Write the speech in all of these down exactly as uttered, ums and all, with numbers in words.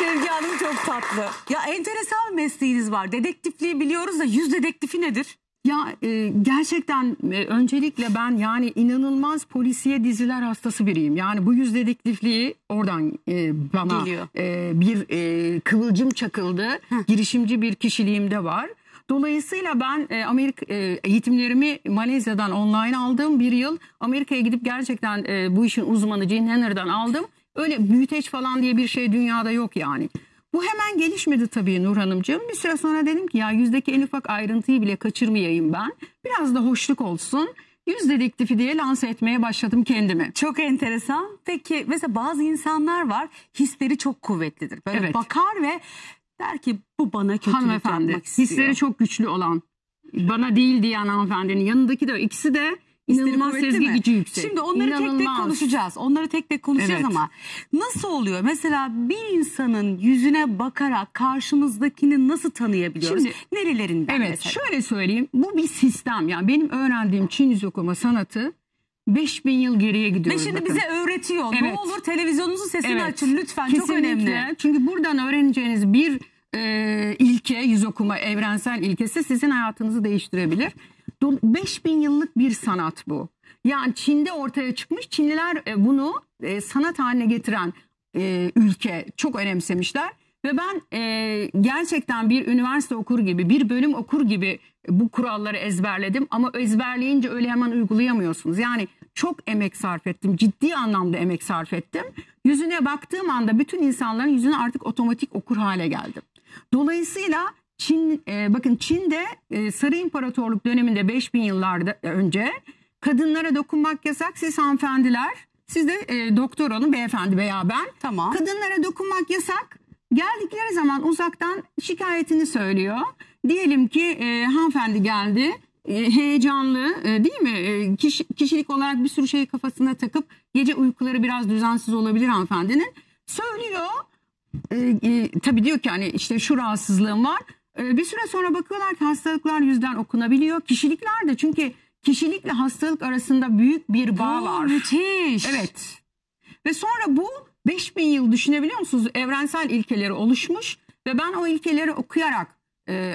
Sevgi Hanım çok tatlı. Ya enteresan bir mesleğiniz var. Dedektifliği biliyoruz da yüz dedektifi nedir? Ya e, gerçekten e, öncelikle ben yani inanılmaz polisiye diziler hastası biriyim. Yani bu yüz dedektifliği oradan e, bana e, bir e, kıvılcım çakıldı. Heh. Girişimci bir kişiliğimde var. Dolayısıyla ben e, Amerika e, eğitimlerimi Malezya'dan online aldığım bir yıl Amerika'ya gidip gerçekten e, bu işin uzmanı Jane Henner'dan aldım. Öyle büyüteç falan diye bir şey dünyada yok yani. Bu hemen gelişmedi tabii Nur Hanımcığım. Bir süre sonra dedim ki ya yüzdeki en ufak ayrıntıyı bile kaçırmayayım ben. Biraz da hoşluk olsun. Yüz dedektifi diye lanse etmeye başladım kendimi. Çok enteresan. Peki mesela bazı insanlar var, hisleri çok kuvvetlidir. Böyle evet. Bakar ve der ki bu bana kötülük yapmak istiyor. Hisleri çok güçlü olan, bana değil diyen hanımefendinin yanındaki de ikisi de İnanılmaz sezgi mi? Gücü yüksek. Şimdi onları İnanılmaz. tek tek konuşacağız. Onları tek tek konuşacağız evet. Ama nasıl oluyor? Mesela bir insanın yüzüne bakarak karşımızdakini nasıl tanıyabiliyoruz? Şimdi, nerelerinden? Evet mesela? Şöyle söyleyeyim. Bu bir sistem. Yani benim öğrendiğim Çin Yüz Okuma sanatı beş bin yıl geriye gidiyor. Ve şimdi bakın. Bize öğretiyor. Evet. Ne olur televizyonunuzun sesini evet. açın lütfen. Kesinlikle. Çok önemli. Çünkü buradan öğreneceğiniz bir e, ilke, yüz okuma evrensel ilkesi sizin hayatınızı değiştirebilir. beş bin yıllık bir sanat bu. Yani Çin'de ortaya çıkmış. Çinliler bunu sanat haline getiren ülke çok önemsemişler. Ve ben gerçekten bir üniversite okur gibi, bir bölüm okur gibi bu kuralları ezberledim. Ama ezberleyince öyle hemen uygulayamıyorsunuz. Yani çok emek sarf ettim. Ciddi anlamda emek sarf ettim. Yüzüne baktığım anda bütün insanların yüzüne artık otomatik okur hale geldim. Dolayısıyla... Çin, e, bakın Çin'de e, Sarı İmparatorluk döneminde beş bin yıllarda önce kadınlara dokunmak yasak. Siz hanımefendiler, siz de e, doktor olun beyefendi veya ben. Tamam. Kadınlara dokunmak yasak. Geldikleri zaman uzaktan şikayetini söylüyor. Diyelim ki e, hanımefendi geldi. Heyecanlı değil mi? Kiş, kişilik olarak bir sürü şeyi kafasına takıp gece uykuları biraz düzensiz olabilir hanımefendinin. Söylüyor. E, e, tabii diyor ki hani işte şu rahatsızlığım var. Bir süre sonra bakıyorlar ki hastalıklar yüzden okunabiliyor. Kişilikler de çünkü kişilikle hastalık arasında büyük bir bağ var. Müthiş. Evet. Ve sonra bu beş bin yıl düşünebiliyor musunuz? Evrensel ilkeleri oluşmuş ve ben o ilkeleri okuyarak,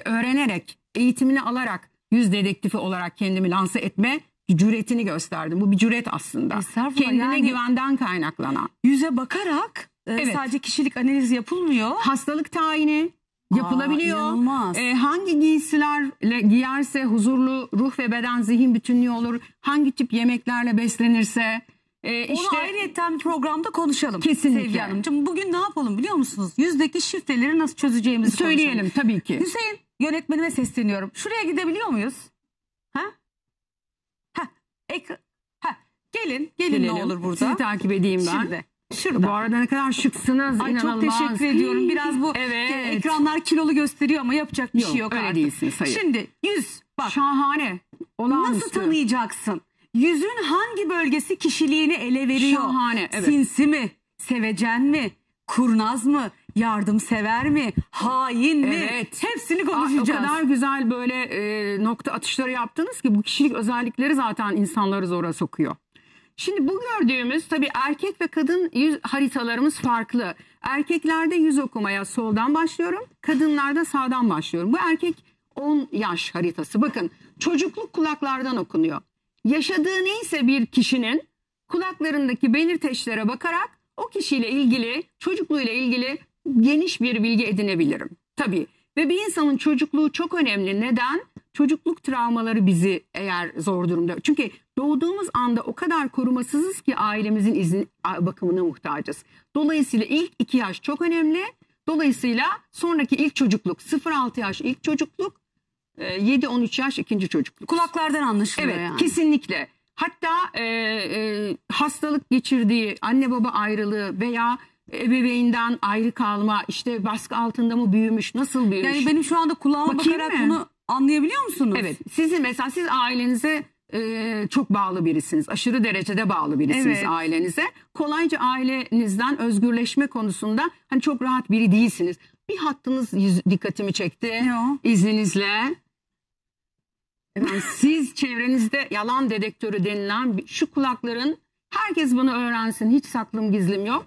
öğrenerek, eğitimini alarak yüz dedektifi olarak kendimi lanse etme cüretini gösterdim. Bu bir cüret aslında. Kendine yani, güvenden kaynaklanan. Yüze bakarak evet. Sadece kişilik analizi yapılmıyor. Hastalık tayini. Yapılabiliyor. Aa, ee, hangi giysilerle giyerse huzurlu ruh ve beden zihin bütünlüğü olur. Hangi tip yemeklerle beslenirse. E, Onu işte... ayrıyeten programda konuşalım. Kesinlikle. Sevgi Hanımcığım, bugün ne yapalım biliyor musunuz? Yüzdeki şifreleri nasıl çözeceğimizi söyleyelim konuşalım. Tabii ki. Hüseyin, yönetmenime sesleniyorum. Şuraya gidebiliyor muyuz? Ha? Ha? Ek... ha. Gelin, gelin. Gelelim. Ne olur burada. Sizi takip edeyim ben. Şimdi. Şurada. Bu arada ne kadar şıksınız. Ay, çok teşekkür ediyorum. Biraz bu evet. ekranlar kilolu gösteriyor ama yapacak bir yok, şey yok öyle artık. Değilsiniz, hayır. Şimdi yüz bak. Şahane. Olağanüstü. Nasıl tanıyacaksın? Yüzün hangi bölgesi kişiliğini ele veriyor? Şahane. Evet. Sinsi mi? Sevecen mi? Kurnaz mı? Yardımsever mi? Hain mi? Evet. Hepsini konuşacağız. Aa, o kadar güzel böyle e, nokta atışları yaptınız ki bu kişilik özellikleri zaten insanları zora sokuyor. Şimdi bu gördüğümüz tabii erkek ve kadın yüz haritalarımız farklı. Erkeklerde yüz okumaya soldan başlıyorum. Kadınlarda sağdan başlıyorum. Bu erkek on yaş haritası. Bakın çocukluk kulaklardan okunuyor. Yaşadığı neyse bir kişinin kulaklarındaki belirteçlere bakarak o kişiyle ilgili, çocukluğuyla ilgili geniş bir bilgi edinebilirim. Tabii ve bir insanın çocukluğu çok önemli. Neden? Çocukluk travmaları bizi eğer zor durumda. Çünkü doğduğumuz anda o kadar korumasızız ki ailemizin izin bakımına muhtacız. Dolayısıyla ilk iki yaş çok önemli. Dolayısıyla sonraki ilk çocukluk, sıfır altı yaş ilk çocukluk, yedi on üç yaş ikinci çocukluk. Kulaklardan anlaşılıyor evet, yani. Evet kesinlikle. Hatta e, e, hastalık geçirdiği, anne baba ayrılığı veya... ebeveyinden ayrı kalma, işte baskı altında mı büyümüş, nasıl büyümüş? Yani benim şu anda kulağıma bakayım bakarak mi? Bunu anlayabiliyor musunuz? Evet. Sizin mesela siz ailenize e, çok bağlı birisiniz. Aşırı derecede bağlı birisiniz evet. Ailenize. Kolayca ailenizden özgürleşme konusunda hani çok rahat biri değilsiniz. Bir hattınız dikkatimi çekti. Yo. İzninizle. Yani siz çevrenizde yalan dedektörü denilen şu kulakların herkes bunu öğrensin. Hiç saklım gizlim yok.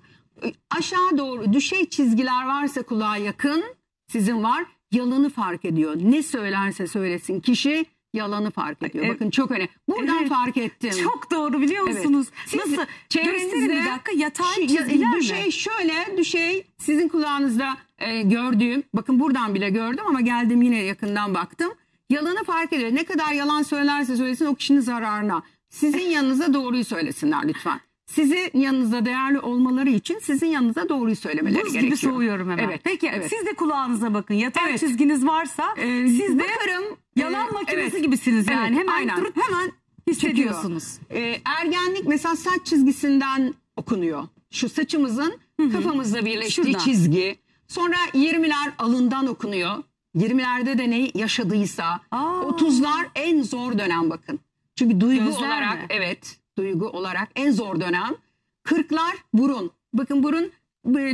aşağı doğru düşey çizgiler varsa kulağa yakın, sizin var, yalanı fark ediyor. Ne söylerse söylesin kişi yalanı fark ediyor. Evet. Bakın çok önemli. Buradan evet. fark ettim. Çok doğru, biliyor musunuz? Evet. Siz nasıl? Çevrenizde bir dakika yatay şey, çizgiler mi? Düşey şöyle, düşey sizin kulağınızda e, gördüğüm, bakın buradan bile gördüm ama geldim yine yakından baktım. Yalanı fark ediyor. Ne kadar yalan söylerse söylesin o kişinin zararına. Sizin yanınıza doğruyu söylesinler lütfen. Sizin yanınızda değerli olmaları için sizin yanınıza doğruyu söylemeleri Buz gerekiyor. Buz gibi soğuyorum hemen. Evet. Peki evet. Siz de kulağınıza bakın. Yatay evet. çizginiz varsa ee, siz de bakarım, yalan makinesi evet. gibisiniz. Yani evet. hemen Aynen. durup hemen hissediyorsunuz. Ee, ergenlik mesela saç çizgisinden okunuyor. Şu saçımızın Hı-hı. kafamızla birleştiği Şuradan. çizgi. Sonra yirmiler alından okunuyor. yirmilerde de neyi yaşadıysa. Aa. otuzlar en zor dönem bakın. Çünkü duygu Gözler olarak mi? evet. duygu olarak en zor dönem. Kırklar burun. Bakın burun,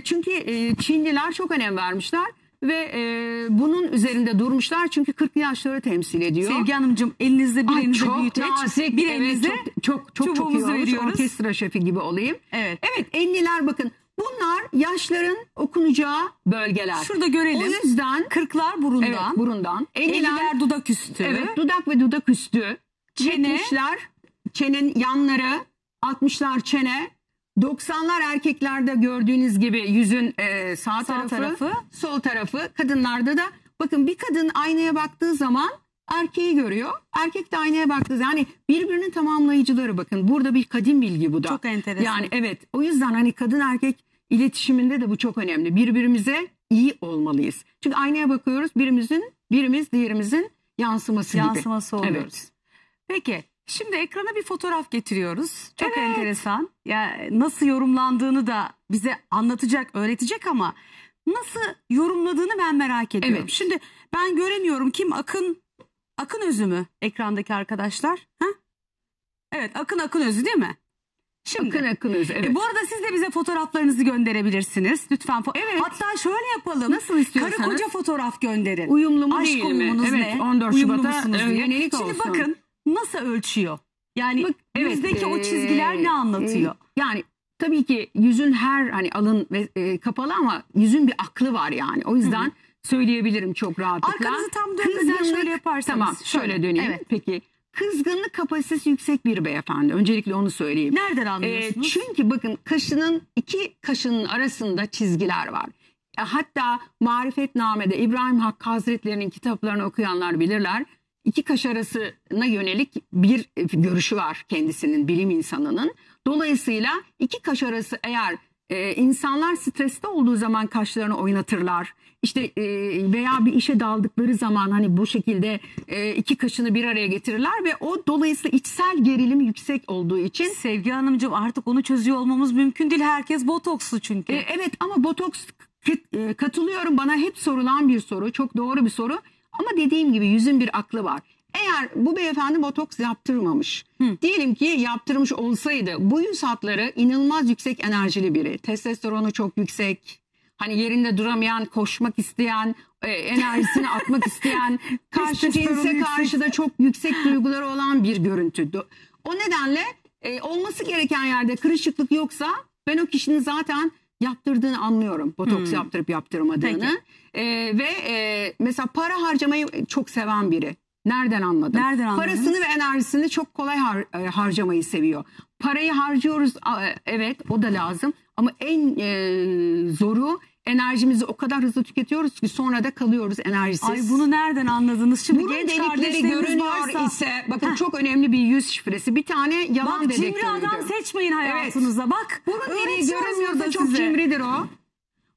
çünkü Çinliler çok önem vermişler ve bunun üzerinde durmuşlar çünkü kırk yaşları temsil ediyor. Sevgi Hanımcığım, elinizde bir elinizde büyüteç, nazik. bir elinizde evet, çok çok çok iyi orkestra şefi gibi olayım. Evet. Evet, elliler bakın. Bunlar yaşların okunacağı bölgeler. Şurada görelim. O yüzden kırklar burundan, evet, burundan. elliler dudak üstü. Evet, dudak ve dudak üstü. Çene. yetmişler çenenin yanları, altmışlar çene, doksanlar erkeklerde gördüğünüz gibi yüzün e, sağ, sağ tarafı, tarafı, sol tarafı, kadınlarda da bakın bir kadın aynaya baktığı zaman erkeği görüyor, erkek de aynaya baktığı zaman, yani birbirinin tamamlayıcıları bakın, burada bir kadim bilgi bu da. Çok enteresan. Yani evet, o yüzden hani kadın erkek iletişiminde de bu çok önemli, birbirimize iyi olmalıyız. Çünkü aynaya bakıyoruz, birimizin, birimiz diğerimizin yansıması, yansıması gibi. Yansıması oluyoruz. Evet. Peki. Şimdi ekrana bir fotoğraf getiriyoruz. Çok evet. enteresan. Yani nasıl yorumlandığını da bize anlatacak, öğretecek ama nasıl yorumladığını ben merak ediyorum. Evet. Şimdi ben göremiyorum. Kim? Akın Akınözü mü ekrandaki arkadaşlar? Ha? Evet, Akın Akınözü değil mi? Şimdi, Akın Akınözü, evet. E, bu arada siz de bize fotoğraflarınızı gönderebilirsiniz. Lütfen. Evet. Hatta şöyle yapalım. Nasıl istiyorsanız. Karı koca fotoğraf gönderin. Uyumlu mu değil mi? Ne? Evet, on dört Şubat'a yönelik olsun. Şimdi bakın. Nasıl ölçüyor? Yani Bak, yüzdeki evet, o çizgiler e, ne anlatıyor? E, yani tabii ki yüzün her hani alın ve e, kapalı ama yüzün bir aklı var yani. O yüzden Hı -hı. söyleyebilirim çok rahatlıkla. Arkanızı tam dönmeden şöyle yaparsanız. Tamam, şöyle, şöyle döneyim. Evet. Peki. Kızgınlık kapasitesi yüksek bir beyefendi. Öncelikle onu söyleyeyim. Nereden anlıyorsunuz? E, çünkü bakın kaşının iki kaşının arasında çizgiler var. E, hatta Marifetname'de İbrahim Hakkı Hazretleri'nin kitaplarını okuyanlar bilirler. İki kaş arasına yönelik bir görüşü var kendisinin, bilim insanının. Dolayısıyla iki kaş arası eğer e, insanlar streste olduğu zaman kaşlarını oynatırlar. İşte e, veya bir işe daldıkları zaman hani bu şekilde e, iki kaşını bir araya getirirler ve o dolayısıyla içsel gerilim yüksek olduğu için. Sevgi Hanımcığım, artık onu çözüyor olmamız mümkün değil. Herkes botokslu çünkü. E, evet ama botoks katılıyorum, bana hep sorulan bir soru. Çok doğru bir soru. Ama dediğim gibi yüzün bir aklı var. Eğer bu beyefendi botoks yaptırmamış, Hı. diyelim ki yaptırmış olsaydı, bu yüz hatları inanılmaz yüksek enerjili biri. Testosteronu çok yüksek, hani yerinde duramayan, koşmak isteyen, e, enerjisini atmak isteyen, karşı cinse karşı da çok yüksek duyguları olan bir görüntü. O nedenle e, olması gereken yerde kırışıklık yoksa ben o kişinin zaten yaptırdığını anlıyorum. Botoks hmm. yaptırıp yaptırmadığını. Ee, ve e, mesela para harcamayı çok seven biri. Nereden anladım? Nereden anladınız? Parasını ve enerjisini çok kolay har harcamayı seviyor. Parayı harcıyoruz, evet, o da lazım. Ama en e, zoru, enerjimizi o kadar hızlı tüketiyoruz ki sonra da kalıyoruz enerjisiz. Ay, bunu nereden anladınız? Şimdi burun genç delikleri görünüyor varsa... ise bakın Heh. çok önemli bir yüz şifresi. Bir tane yalan Bak, dedektörüdür. Cimri adam seçmeyin hayatınıza. Evet. Bak, burun deliği görünmüyorsa çok size. cimridir o.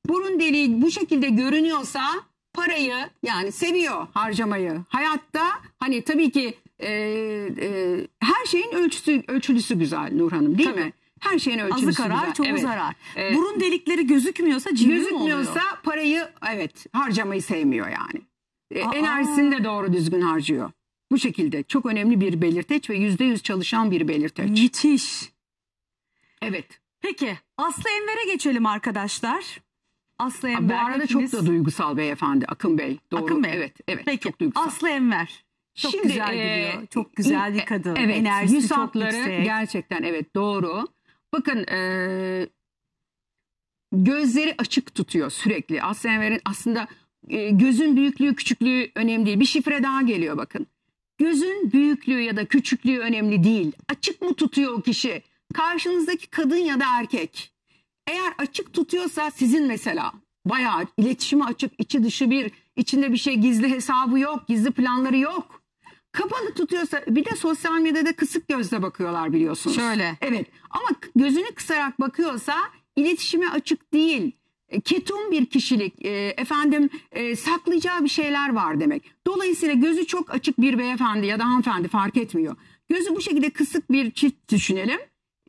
Burun deliği bu şekilde görünüyorsa parayı, yani seviyor harcamayı. Hayatta hani tabii ki e, e, her şeyin ölçüsü, ölçülüsü güzel Nur Hanım, değil tabii. mi? Her şeyin ölçülüsü. Azı karar, çoğu evet. zarar. Evet. Burun delikleri gözükmüyorsa cimri mi oluyor? Gözükmüyorsa parayı, evet, harcamayı sevmiyor yani. Aa, enerjisini de doğru düzgün harcıyor. Bu şekilde çok önemli bir belirteç ve yüzde yüz çalışan bir belirteç. Müthiş. Evet. Peki Aslı Enver'e geçelim arkadaşlar. Aslı Enver. Bu arada hepiniz... çok da duygusal beyefendi Akın Bey. Doğru. Akın Bey. Evet, evet. Peki. Çok duygusal. Aslı Enver. Çok Şimdi, güzel gidiyor. E, çok güzel bir kadın. Evet, enerjisi yüz çok yüksek. Gerçekten evet, doğru. Bakın e, gözleri açık tutuyor sürekli. Aslı Enver'in aslında e, gözün büyüklüğü küçüklüğü önemli değil. Bir şifre daha geliyor bakın. Gözün büyüklüğü ya da küçüklüğü önemli değil. Açık mı tutuyor o kişi? Karşınızdaki kadın ya da erkek. Eğer açık tutuyorsa sizin mesela bayağı iletişime açık, içi dışı bir, içinde bir şey, gizli hesabı yok, gizli planları yok. Kapalı tutuyorsa, bir de sosyal medyada kısık gözle bakıyorlar biliyorsunuz. Şöyle. Evet, ama gözünü kısarak bakıyorsa iletişime açık değil. Ketum bir kişilik, efendim saklayacağı bir şeyler var demek. Dolayısıyla gözü çok açık bir beyefendi ya da hanımefendi fark etmiyor. Gözü bu şekilde kısık bir çift düşünelim.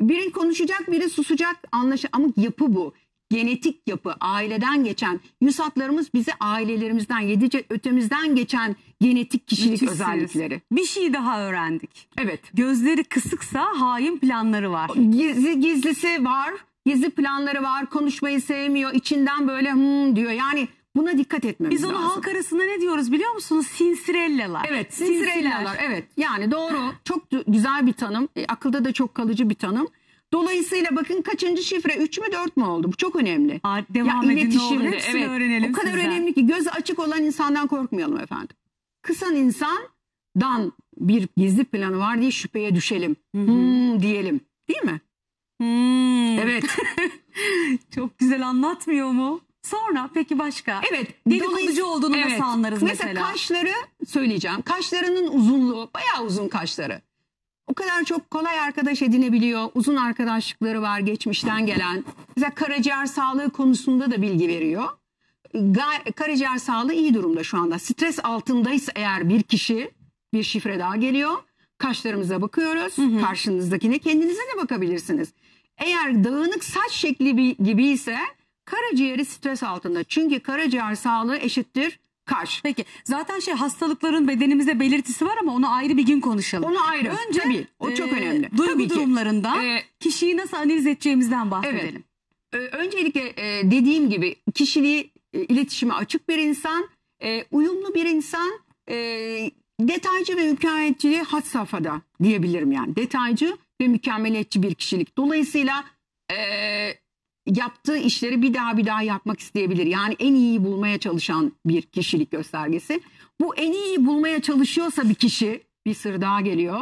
Biri konuşacak, biri susacak, anlaşılır. Ama yapı bu. Genetik yapı, aileden geçen, yüz hatlarımız bize ailelerimizden, yedice ötemizden geçen genetik kişilik Müthişsiz. özellikleri. Bir şey daha öğrendik. Evet. Gözleri kısıksa hain planları var. Gizli, gizlisi var, gizli planları var, konuşmayı sevmiyor, içinden böyle hımm diyor. Yani buna dikkat etmemiz Biz onu lazım. Halk arasında ne diyoruz biliyor musunuz? Sinsirellalar. Evet, sinsirellalar. Evet. Yani doğru, çok güzel bir tanım, e, akılda da çok kalıcı bir tanım. Dolayısıyla bakın kaçıncı şifre? üç mü dört mü oldu? Bu çok önemli. Aa, devam edin ne olur. Hepsini evet. öğrenelim. O kadar sizden. önemli ki gözü açık olan insandan korkmayalım efendim. Kısan insandan bir gizli planı var diye şüpheye düşelim. Hı -hı. Hmm, diyelim. Değil mi? Hmm. Evet. Çok güzel anlatmıyor mu? Sonra peki başka? Evet. Dedikoducu olduğunu evet. nasıl anlarız mesela? Mesela kaşları söyleyeceğim. Kaşlarının uzunluğu, bayağı uzun kaşları. O kadar çok kolay arkadaş edinebiliyor. Uzun arkadaşlıkları var geçmişten gelen. Mesela karaciğer sağlığı konusunda da bilgi veriyor. Karaciğer sağlığı iyi durumda şu anda. Stres altındaysa eğer bir kişi, bir şifre daha geliyor. Kaşlarımıza bakıyoruz. Hı hı. Karşınızdakine, kendinize de bakabilirsiniz. Eğer dağınık saç şekli gibi ise karaciğeri stres altında. Çünkü karaciğer sağlığı eşittir kaş. Peki zaten şey hastalıkların bedenimizde belirtisi var ama onu ayrı bir gün konuşalım. Onu ayrı. Önce tabii, o çok e, önemli. Duygu tabii durumlarından e, kişiyi nasıl analiz edeceğimizden bahsedelim. Evet. E, öncelikle e, dediğim gibi kişiliği e, iletişime açık bir insan, e, uyumlu bir insan, e, detaycı ve mükemmeliyetçiliği had safhada diyebilirim yani. Detaycı ve mükemmeliyetçi bir kişilik. Dolayısıyla e, yaptığı işleri bir daha bir daha yapmak isteyebilir. Yani en iyiyi bulmaya çalışan bir kişilik göstergesi. Bu en iyiyi bulmaya çalışıyorsa bir kişi, bir sır daha geliyor.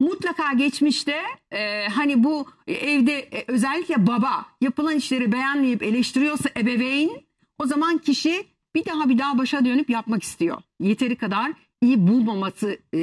Mutlaka geçmişte e, hani bu evde e, özellikle baba yapılan işleri beğenmeyip eleştiriyorsa ebeveyn, o zaman kişi bir daha bir daha başa dönüp yapmak istiyor. Yeteri kadar iyi bulmaması e,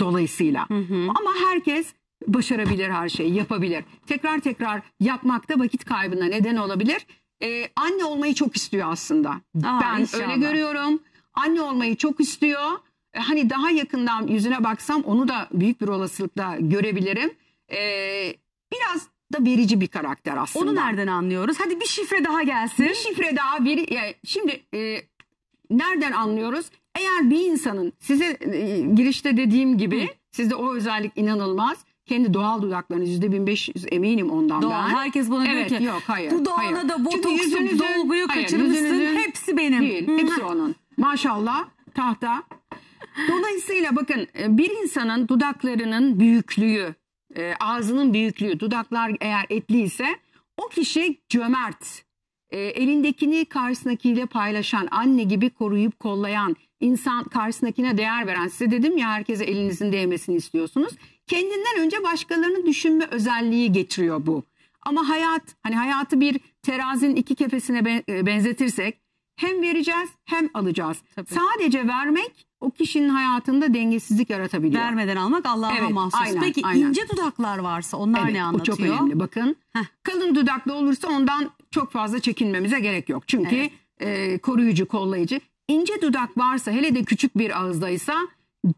dolayısıyla. Hı hı. Ama herkes başarabilir, her şeyi yapabilir. Tekrar tekrar yapmak da vakit kaybına neden olabilir. Ee, anne olmayı çok istiyor aslında. Aa, ben inşallah. öyle görüyorum. Anne olmayı çok istiyor. Ee, hani daha yakından yüzüne baksam onu da büyük bir olasılıkla görebilirim. Ee, biraz da verici bir karakter aslında. Onu nereden anlıyoruz? Hadi bir şifre daha gelsin. Bir şifre daha. Veri, yani şimdi e, nereden anlıyoruz? Eğer bir insanın size e, girişte dediğim gibi, sizde o özellik inanılmaz. Kendi doğal dudaklarınız yüzde bin beş yüz eminim ondan doğal, ben. Herkes bana evet, diyor ki yok, hayır, bu doğada hayır. da botoksu, dolguyu kaçırmışsın. Hepsi benim. Değil, hepsi onun. Maşallah tahta. Dolayısıyla bakın bir insanın dudaklarının büyüklüğü, ağzının büyüklüğü, dudaklar eğer etli ise o kişi cömert, elindekini karşısındakiyle paylaşan, anne gibi koruyup kollayan, insan karşısındakine değer veren, size dedim ya herkese elinizin değmesini istiyorsunuz. Kendinden önce başkalarını düşünme özelliği getiriyor bu. Ama hayat, hani hayatı bir terazinin iki kefesine benzetirsek hem vereceğiz hem alacağız. Tabii. Sadece vermek o kişinin hayatında dengesizlik yaratabiliyor. Vermeden almak Allah'a evet, mahsus. Aynen, Peki aynen. ince dudaklar varsa onlar evet, ne anlatıyor? O çok önemli bakın. Heh. Kalın dudaklı olursa ondan çok fazla çekinmemize gerek yok. Çünkü evet. e, koruyucu, kollayıcı. İnce dudak varsa, hele de küçük bir ağızdaysa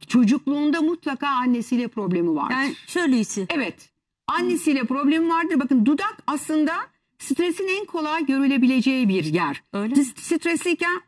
çocukluğunda mutlaka annesiyle problemi vardır. Yani şöyleyse. Evet. Annesiyle problemi vardır. Bakın dudak aslında stresin en kolay görülebileceği bir yer. Öyle. Stresliyken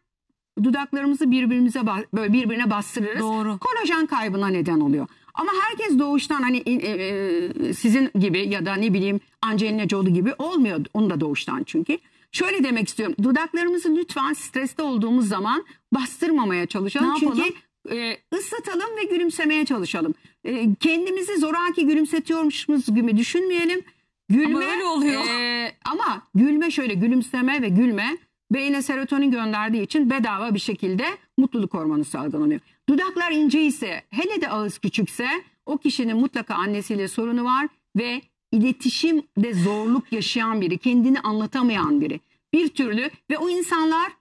dudaklarımızı birbirimize böyle birbirine bastırırız. Doğru. Kolajen kaybına neden oluyor. Ama herkes doğuştan hani e, e, sizin gibi ya da ne bileyim Angelina Jolie gibi olmuyor. Onu da doğuştan çünkü. Şöyle demek istiyorum. Dudaklarımızı lütfen streste olduğumuz zaman bastırmamaya çalışalım. Ne çünkü e, ıslatalım ve gülümsemeye çalışalım. E, kendimizi zoraki gülümsetiyormuşuz gibi düşünmeyelim. Gülme öyle oluyor. E, ama gülme şöyle, gülümseme ve gülme beyne serotonin gönderdiği için bedava bir şekilde mutluluk hormonu salgılanıyor. Dudaklar ince ise, hele de ağız küçükse o kişinin mutlaka annesiyle sorunu var ve iletişimde zorluk yaşayan biri, kendini anlatamayan biri. Bir türlü ve o insanlar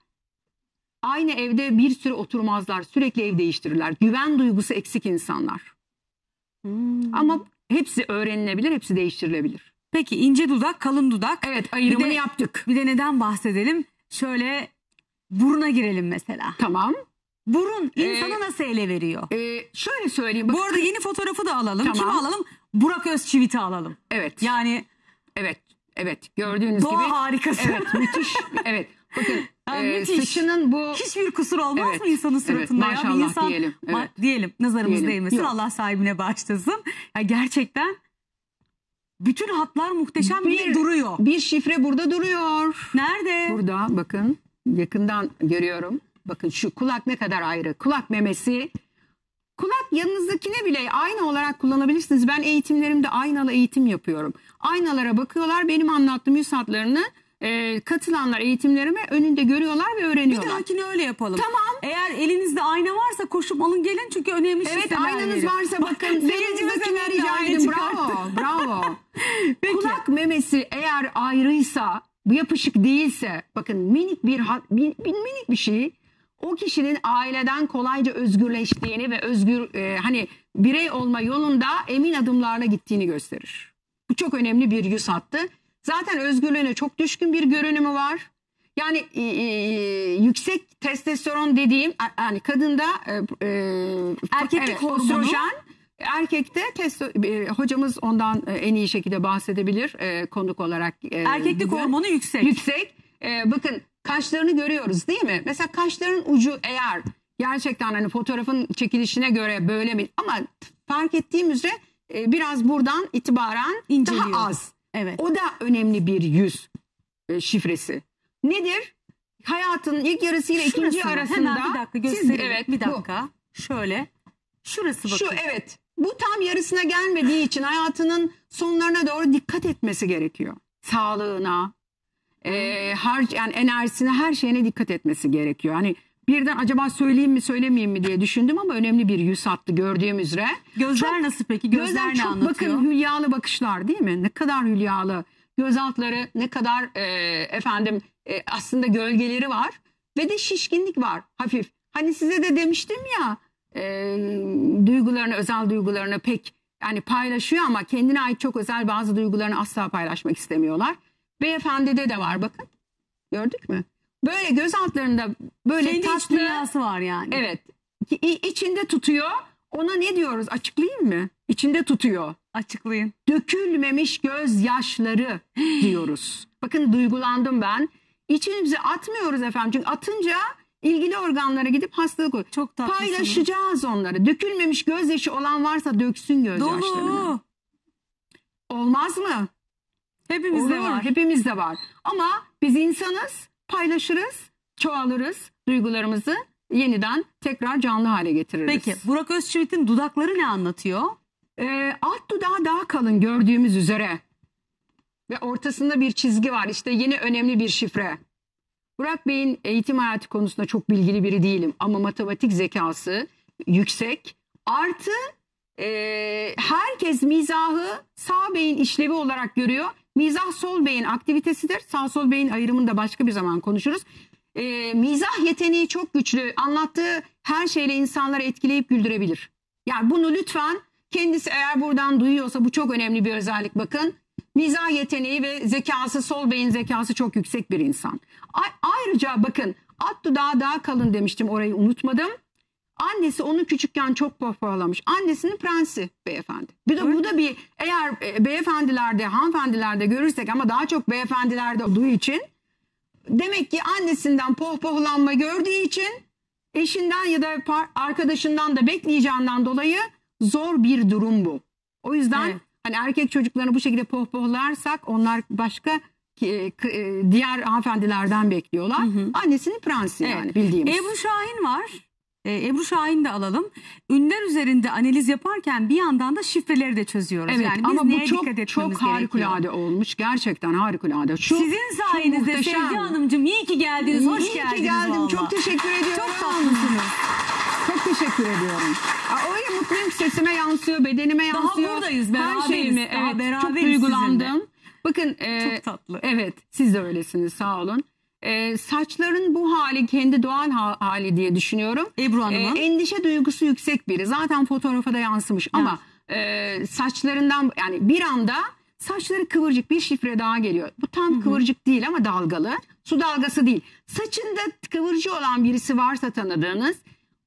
aynı evde bir süre oturmazlar, sürekli ev değiştirirler. Güven duygusu eksik insanlar. Hmm. Ama hepsi öğrenilebilir, hepsi değiştirilebilir. Peki ince dudak, kalın dudak. Evet, ayrımını bir de yaptık. Bir de neden bahsedelim? Şöyle buruna girelim mesela. Tamam. Burun insana ee, nasıl ele veriyor? E, şöyle söyleyeyim. Bak, bu arada yeni fotoğrafı da alalım. Tamam. Kimi alalım? Burak Özçivit'i alalım. Evet. Yani evet. Evet. Gördüğünüz doğa gibi. Doğa harikası. Evet. Müthiş. Evet. Bakın. Yani e, müthiş. Saçının bu. Hiçbir kusur olmaz evet, mı insanın suratında? Evet, maşallah ya? İnsan, diyelim. Evet. Ma diyelim. Nazarımız diyelim, değmesin. Yok. Allah sahibine bağışlasın. Ya gerçekten bütün hatlar muhteşem bir, bir duruyor. Bir şifre burada duruyor. Nerede? Burada bakın. Yakından görüyorum. Bakın şu kulak ne kadar ayrı. Kulak memesi. Kulak yanınızdakine bile ayna olarak kullanabilirsiniz. Ben eğitimlerimde aynalı eğitim yapıyorum. Aynalara bakıyorlar. Benim anlattığım yüz hatlarını e, katılanlar eğitimlerime önünde görüyorlar ve öğreniyorlar. Bir dahakine öyle yapalım. Tamam. Eğer elinizde ayna varsa koşup alın gelin. Çünkü önemli şifreler. Evet, aynanız varsa bakın. Seyircimizden rica edin. Bravo. Bravo. Peki. Kulak memesi eğer ayrıysa, yapışık değilse, bakın minik bir, minik bir şey, o kişinin aileden kolayca özgürleştiğini ve özgür e, hani birey olma yolunda emin adımlarla gittiğini gösterir. Bu çok önemli bir yüz hattı. Zaten özgürlüğüne çok düşkün bir görünümü var. Yani e, e, yüksek testosteron dediğim yani kadında e, e, erkeklik evet, hormonu, estrojen, erkekte testo, e, hocamız ondan e, en iyi şekilde bahsedebilir e, konuk olarak. E, erkeklik bize. Hormonu yüksek. Yüksek. E, bakın. Kaşlarını görüyoruz değil mi? Mesela kaşların ucu eğer gerçekten hani fotoğrafın çekilişine göre böyle mi? Ama fark ettiğim üzere e, biraz buradan itibaren inceliyor. Daha az. Evet. O da önemli bir yüz e, şifresi. Nedir? Hayatın ilk yarısıyla ikinci arasında. Hemen bir dakika göstereyim. Siz, evet, bir dakika. Bu. Şöyle. Şurası bakın. Şu, evet. Bu tam yarısına gelmediği için hayatının sonlarına doğru dikkat etmesi gerekiyor. Sağlığına. E, harc yani enerjisine, her şeyine dikkat etmesi gerekiyor. Hani birden acaba söyleyeyim mi söylemeyeyim mi diye düşündüm ama önemli bir yüz hattı gördüğüm üzere. Gözler çok, nasıl peki? Gözler, gözler ne çok, anlatıyor? Bakın hülyalı bakışlar değil mi? Ne kadar hülyalı. Göz altları ne kadar e, efendim e, aslında gölgeleri var ve de şişkinlik var hafif. Hani size de demiştim ya e, duygularını, özel duygularını pek yani paylaşıyor ama kendine ait çok özel bazı duygularını asla paylaşmak istemiyorlar. Beyefendide de var bakın. Gördük mü? Böyle göz altlarında böyle kendi tatlı dünyası var yani. Evet. İçinde tutuyor. Ona ne diyoruz? Açıklayayım mı? İçinde tutuyor. Açıklayın. Dökülmemiş gözyaşları diyoruz. Bakın duygulandım ben. İçimize atmıyoruz efendim. Çünkü atınca ilgili organlara gidip hastalık olur. Çok tatlısın. Paylaşacağız onları. Dökülmemiş gözyaşı olan varsa döksün gözyaşlarını. Olmaz mı? Hepimizde var. Hepimizde var. Ama biz insanız, paylaşırız, çoğalırız, duygularımızı yeniden tekrar canlı hale getiririz. Peki Burak Özçivit'in dudakları ne anlatıyor? Ee, alt dudağı daha kalın gördüğümüz üzere. Ve ortasında bir çizgi var. İşte yeni önemli bir şifre. Burak Bey'in eğitim hayatı konusunda çok bilgili biri değilim. Ama matematik zekası yüksek. Artı e, herkes mizahı sağ beyin işlevi olarak görüyor. Mizah sol beyin aktivitesidir. Sağ sol beyin ayrımını da başka bir zaman konuşuruz. Ee, mizah yeteneği çok güçlü. Anlattığı her şeyle insanları etkileyip güldürebilir. Yani bunu lütfen kendisi eğer buradan duyuyorsa bu çok önemli bir özellik bakın. Mizah yeteneği ve zekası, sol beyin zekası çok yüksek bir insan. A- ayrıca bakın alt dudağı daha kalın demiştim, orayı unutmadım. Annesi onu küçükken çok pohpohlamış. Annesinin prensi beyefendi. Bir de bu da bir eğer beyefendilerde, hanımefendilerde görürsek ama daha çok beyefendilerde olduğu için demek ki annesinden pohpohlanma gördüğü için eşinden ya da arkadaşından da bekleyeceğinden dolayı zor bir durum bu. O yüzden evet. Hani erkek çocuklarını bu şekilde pohpohlarsak onlar başka diğer hanımefendilerden bekliyorlar. Hı hı. Annesinin prensi yani evet. Bildiğimiz. Ebru Şahin var. E, Ebru Şahin de alalım. Ünler üzerinde analiz yaparken bir yandan da şifreleri de çözüyoruz. Evet, yani ama bu çok çok harikulade gerekiyor. Olmuş. Gerçekten harikulade. Şu, Sizin sayenizde muhteşem. Sevgi Hanımcığım, iyi ki geldiniz. Hoş iyi geldiniz. İyi ki geldim. Vallahi. Çok teşekkür ediyorum. Çok tatlısınız. Çok teşekkür ediyorum. Aa, öyle mutluyum, sesime yansıyor, bedenime yansıyor. Daha buradayız. Beraberiz. Her şeyimi, evet, beraberiz çok duygulandım. Sizinle. Bakın. E, çok tatlı. Evet, siz de öylesiniz. Sağ olun. Ee, saçların bu hali kendi doğal ha hali diye düşünüyorum. Ebru Hanım'ın ee, endişe duygusu yüksek biri. Zaten fotoğrafa da yansımış evet. Ama e, saçlarından yani bir anda saçları kıvırcık, bir şifre daha geliyor. Bu tam Hı -hı. kıvırcık değil ama dalgalı. Su dalgası değil. Saçında kıvırcık olan birisi varsa tanıdığınız,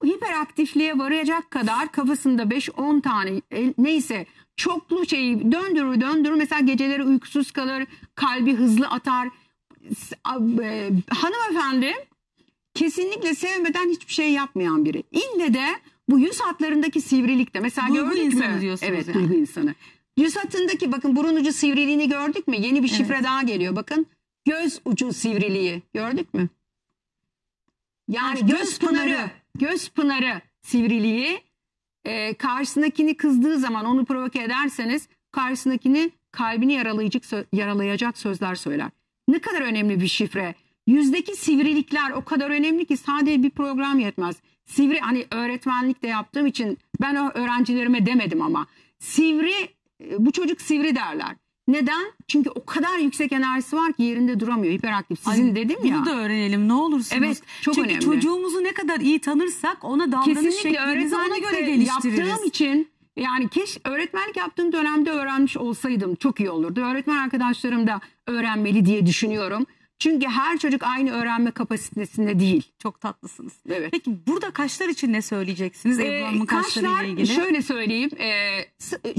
hiperaktifliğe varacak kadar kafasında beş on tane el, neyse çoklu şeyi döndürür döndürür. Mesela geceleri uykusuz kalır, kalbi hızlı atar. Hanımefendi kesinlikle sevmeden hiçbir şey yapmayan biri. İlle de bu yüz hatlarındaki sivrilikte. Mesela duygu insanı diyorsunuz. Evet, yani. Duygu insanı. Yüz hatındaki bakın burun ucu sivriliğini gördük mü? Yeni bir şifre evet. daha geliyor. Bakın göz ucu sivriliği gördük mü? Yani, yani göz, göz pınarı, pınarı, göz pınarı sivriliği e, karşısındakini kızdığı zaman onu provoke ederseniz karşısındakini kalbini yaralayacak, yaralayacak sözler söyler. Ne kadar önemli bir şifre. Yüzdeki sivrilikler o kadar önemli ki sadece bir program yetmez. Sivri, hani öğretmenlik de yaptığım için ben o öğrencilerime demedim ama sivri, bu çocuk sivri derler. Neden? Çünkü o kadar yüksek enerjisi var ki yerinde duramıyor, hiperaktif. Sizin Ay, dedim ya. Bunu da öğrenelim ne olursunuz. Evet, çok Çünkü önemli. Çocuğumuzu ne kadar iyi tanırsak ona davranış şeklimizi ona göre geliştiririz. Yaptığım için yani keşke öğretmenlik yaptığım dönemde öğrenmiş olsaydım çok iyi olurdu. Öğretmen arkadaşlarım da öğrenmeli diye düşünüyorum. Çünkü her çocuk aynı öğrenme kapasitesinde değil. Çok tatlısınız. Evet. Peki burada kaşlar için ne söyleyeceksiniz? Ee, Ebru Hanım'ın kaşlarıyla ilgili. Şöyle söyleyeyim. E,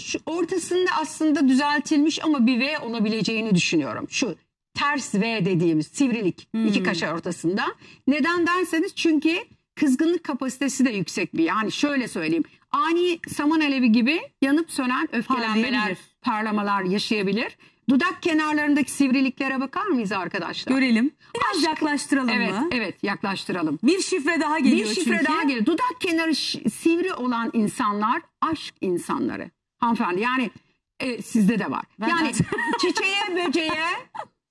şu ortasında aslında düzeltilmiş ama bir V olabileceğini düşünüyorum. Şu ters V dediğimiz sivrilik hmm. iki kaş ortasında. Neden derseniz çünkü kızgınlık kapasitesi de yüksek bir. Yani şöyle söyleyeyim. Ani saman alevi gibi yanıp sönen öfkelenmeler, parlamalar yaşayabilir. Dudak kenarlarındaki sivriliklere bakar mıyız arkadaşlar? Görelim. Biraz Aşk. yaklaştıralım evet, mı? Evet, yaklaştıralım. Bir şifre daha geliyor Bir şifre çünkü. daha geliyor. Dudak kenarı sivri olan insanlar aşk insanları. Hanımefendi yani e, sizde de var. Ben yani çiçeğe, böceğe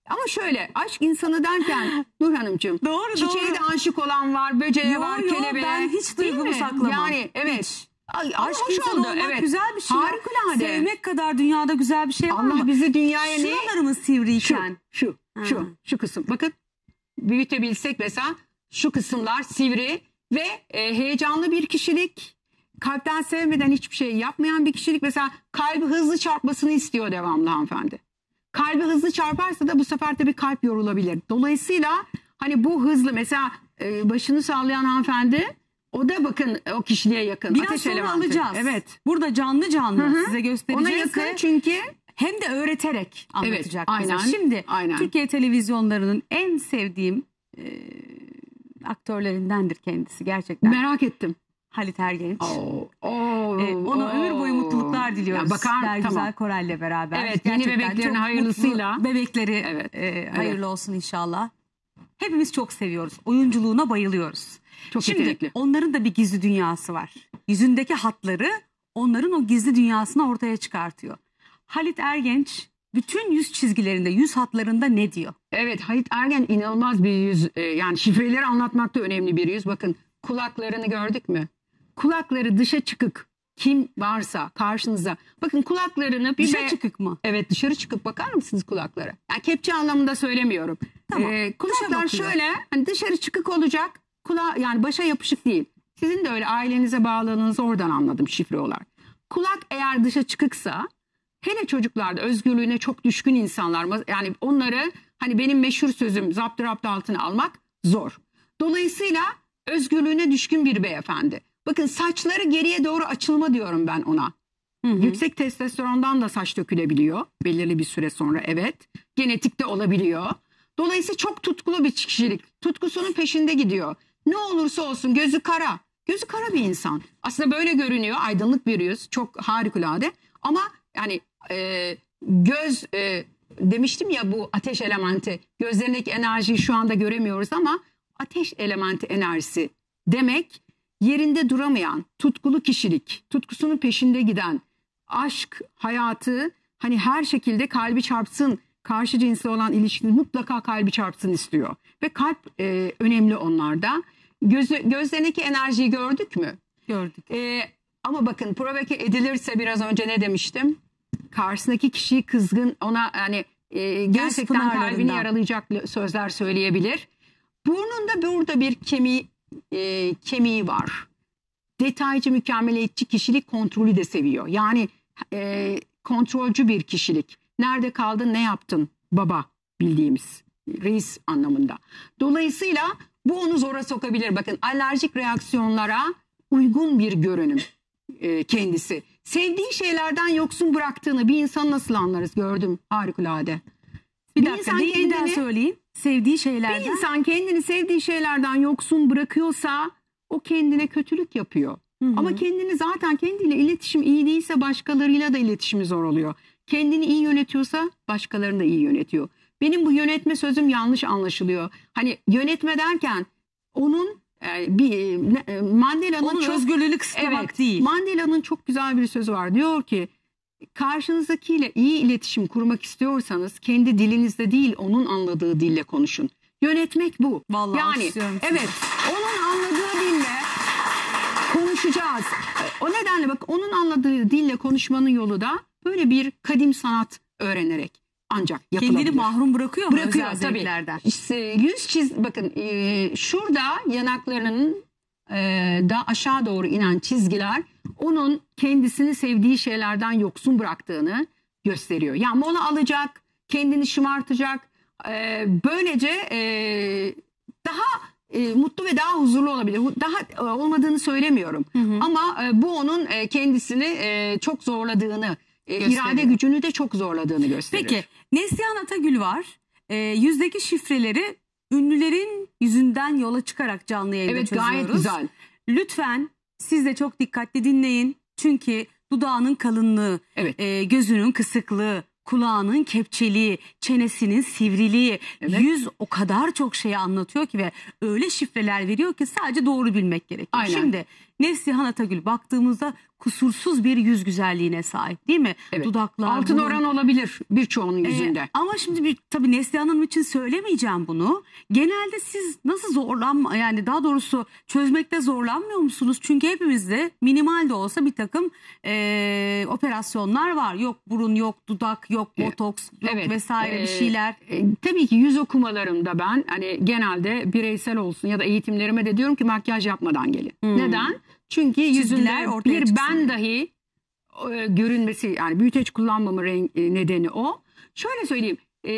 ama şöyle aşk insanı derken Nur Hanımcığım. Doğru, çiçeğe doğru. de aşık olan var, böceğe yo, var, yo, kelebeğe. Ben hiç duygumu saklamam. Yani evet. Hiç. Ay, aşk insanı olmak evet. güzel bir şey. Harikulade. Sevmek kadar dünyada güzel bir şey var Allah mı? bizi dünyaya ne? Şuralarımız sivriyken. Şu, şu, ha. şu, şu kısım. Bakın büyütebilsek mesela şu kısımlar sivri ve e, heyecanlı bir kişilik. Kalpten sevmeden hiçbir şey yapmayan bir kişilik. Mesela kalbi hızlı çarpmasını istiyor devamlı hanımefendi. Kalbi hızlı çarparsa da bu sefer de bir kalp yorulabilir. Dolayısıyla hani bu hızlı mesela e, başını sallayan hanımefendi. O da bakın o kişiliğe yakın. Biraz Ateş sonra elementi. alacağız. Evet. Burada canlı canlı Hı -hı. size göstereceğiz. Ona yakın çünkü. Hem de öğreterek anlatacak evet, bize. Aynen, Şimdi aynen. Türkiye televizyonlarının en sevdiğim e, aktörlerindendir kendisi gerçekten. Merak ettim. Halit Ergenç. Oo, oo, ee, ona oo. ömür boyu mutluluklar diliyoruz. Ya bakar, tamam. Güzel Koral'le beraber. Evet, yeni bebeklerin hayırlısıyla. Bebekleri evet, e, hayırlı evet. olsun inşallah. Hepimiz çok seviyoruz. Oyunculuğuna bayılıyoruz. Çok Şimdi yetenekli. Onların da bir gizli dünyası var. Yüzündeki hatları onların o gizli dünyasını ortaya çıkartıyor. Halit Ergenç bütün yüz çizgilerinde, yüz hatlarında ne diyor? Evet, Halit Ergenç inanılmaz bir yüz. Yani şifreleri anlatmakta önemli bir yüz. Bakın kulaklarını gördük mü? Kulakları dışa çıkık. Kim varsa karşınıza. Bakın kulaklarını bir dışarı be... çıkık mı? Evet, dışarı çıkıp bakar mısınız kulaklara? Yani kepçe anlamında söylemiyorum. Tamam. Ee, kulaklar şöyle hani dışarı çıkık olacak. Kula yani başa yapışık değil. Sizin de öyle ailenize bağlanınızı oradan anladım şifre olarak. Kulak eğer dışa çıkıksa hele çocuklarda özgürlüğüne çok düşkün insanlar yani onları hani benim meşhur sözüm zaptırapt altına almak zor. Dolayısıyla özgürlüğüne düşkün bir beyefendi. Bakın saçları geriye doğru açılma diyorum ben ona. Hı hı. Yüksek testosterondan da saç dökülebiliyor. Belirli bir süre sonra evet. Genetikte olabiliyor. Dolayısıyla çok tutkulu bir kişilik. Tutkusunun peşinde gidiyor. Ne olursa olsun gözü kara. Gözü kara bir insan. Aslında böyle görünüyor. Aydınlık bir yüz. Çok harikulade. Ama yani e, göz e, demiştim ya bu ateş elementi. Gözlerindeki enerjiyi şu anda göremiyoruz ama ateş elementi enerjisi demek Yerinde duramayan, tutkulu kişilik, tutkusunun peşinde giden, aşk, hayatı hani her şekilde kalbi çarpsın, karşı cinsle olan ilişkinin mutlaka kalbi çarpsın istiyor. Ve kalp e, önemli onlarda. Gözü, gözlerindeki enerjiyi gördük mü? Gördük. E, ama bakın provoke edilirse biraz önce ne demiştim? Karşısındaki kişiyi kızgın, ona yani e, gerçekten kalbini yaralayacak sözler söyleyebilir. Burnunda burada bir kemiği, e, kemiği var. Detaycı, mükemmeliyetçi kişilik kontrolü de seviyor. Yani e, kontrolcü bir kişilik. Nerede kaldın, ne yaptın? Baba bildiğimiz reis anlamında. Dolayısıyla bu onu zora sokabilir. Bakın alerjik reaksiyonlara uygun bir görünüm e, kendisi. Sevdiği şeylerden yoksun bıraktığını bir insan nasıl anlarız? Gördüm, harikulade. Bir, bir dakika değil, kendini, bir daha söyleyeyim. Sevdiği şeylerden. Bir insan kendini sevdiği şeylerden yoksun bırakıyorsa o kendine kötülük yapıyor. Hı hı. Ama kendini zaten kendiyle iletişim iyi değilse başkalarıyla da iletişimi zor oluyor. Kendini iyi yönetiyorsa başkalarını da iyi yönetiyor. Benim bu yönetme sözüm yanlış anlaşılıyor. Hani yönetme derken onun e, bir e, Mandela'nın çok, özgürlüğünü kısıtlamak evet, değil. Mandela'nın çok güzel bir sözü var. Diyor ki karşınızdakiyle iyi iletişim kurmak istiyorsanız kendi dilinizde değil onun anladığı dille konuşun. Yönetmek bu. Vallahi yani evet onun anladığı dille konuşacağız. O nedenle bak onun anladığı dille konuşmanın yolu da böyle bir kadim sanat öğrenerek ancak yapılabilir. Kendini mahrum bırakıyor mu? Bırakıyor tabii. İşte yüz çiz bakın e, şurada yanaklarının e, da aşağı doğru inen çizgiler onun kendisini sevdiği şeylerden yoksun bıraktığını gösteriyor. Yani mola alacak, kendini şımartacak. E, böylece e, daha e, mutlu ve daha huzurlu olabilir. Daha e, olmadığını söylemiyorum. Hı hı. Ama e, bu onun e, kendisini e, çok zorladığını gösteriyor. İrade gücünü de çok zorladığını gösteriyor. Peki Neslihan Atagül var. E, yüzdeki şifreleri ünlülerin yüzünden yola çıkarak canlı yayında evet, çözüyoruz. Evet gayet güzel. Lütfen siz de çok dikkatli dinleyin. Çünkü dudağının kalınlığı, evet. e, gözünün kısıklığı, kulağının kepçeliği, çenesinin sivriliği, evet. yüz o kadar çok şeyi anlatıyor ki ve öyle şifreler veriyor ki sadece doğru bilmek gerekiyor. Aynen. Şimdi Neslihan Atagül baktığımızda kusursuz bir yüz güzelliğine sahip değil mi? Evet. Dudaklar, altın bunun... oran olabilir birçoğunun yüzünde. Ee, ama şimdi bir, tabii Neslihan Hanım için söylemeyeceğim bunu. Genelde siz nasıl zorlanma yani daha doğrusu çözmekte zorlanmıyor musunuz? Çünkü hepimizde minimal de olsa bir takım e, operasyonlar var. Yok burun, yok dudak, yok botoks, yok evet, vesaire e, bir şeyler. E, tabii ki yüz okumalarımda ben hani genelde bireysel olsun ya da eğitimlerime de diyorum ki makyaj yapmadan gelin. Hmm. Neden? Çünkü yüzünde bir çıksın. Ben dahi e, görünmesi yani büyüteç kullanmamın renk, e, nedeni o. Şöyle söyleyeyim. E,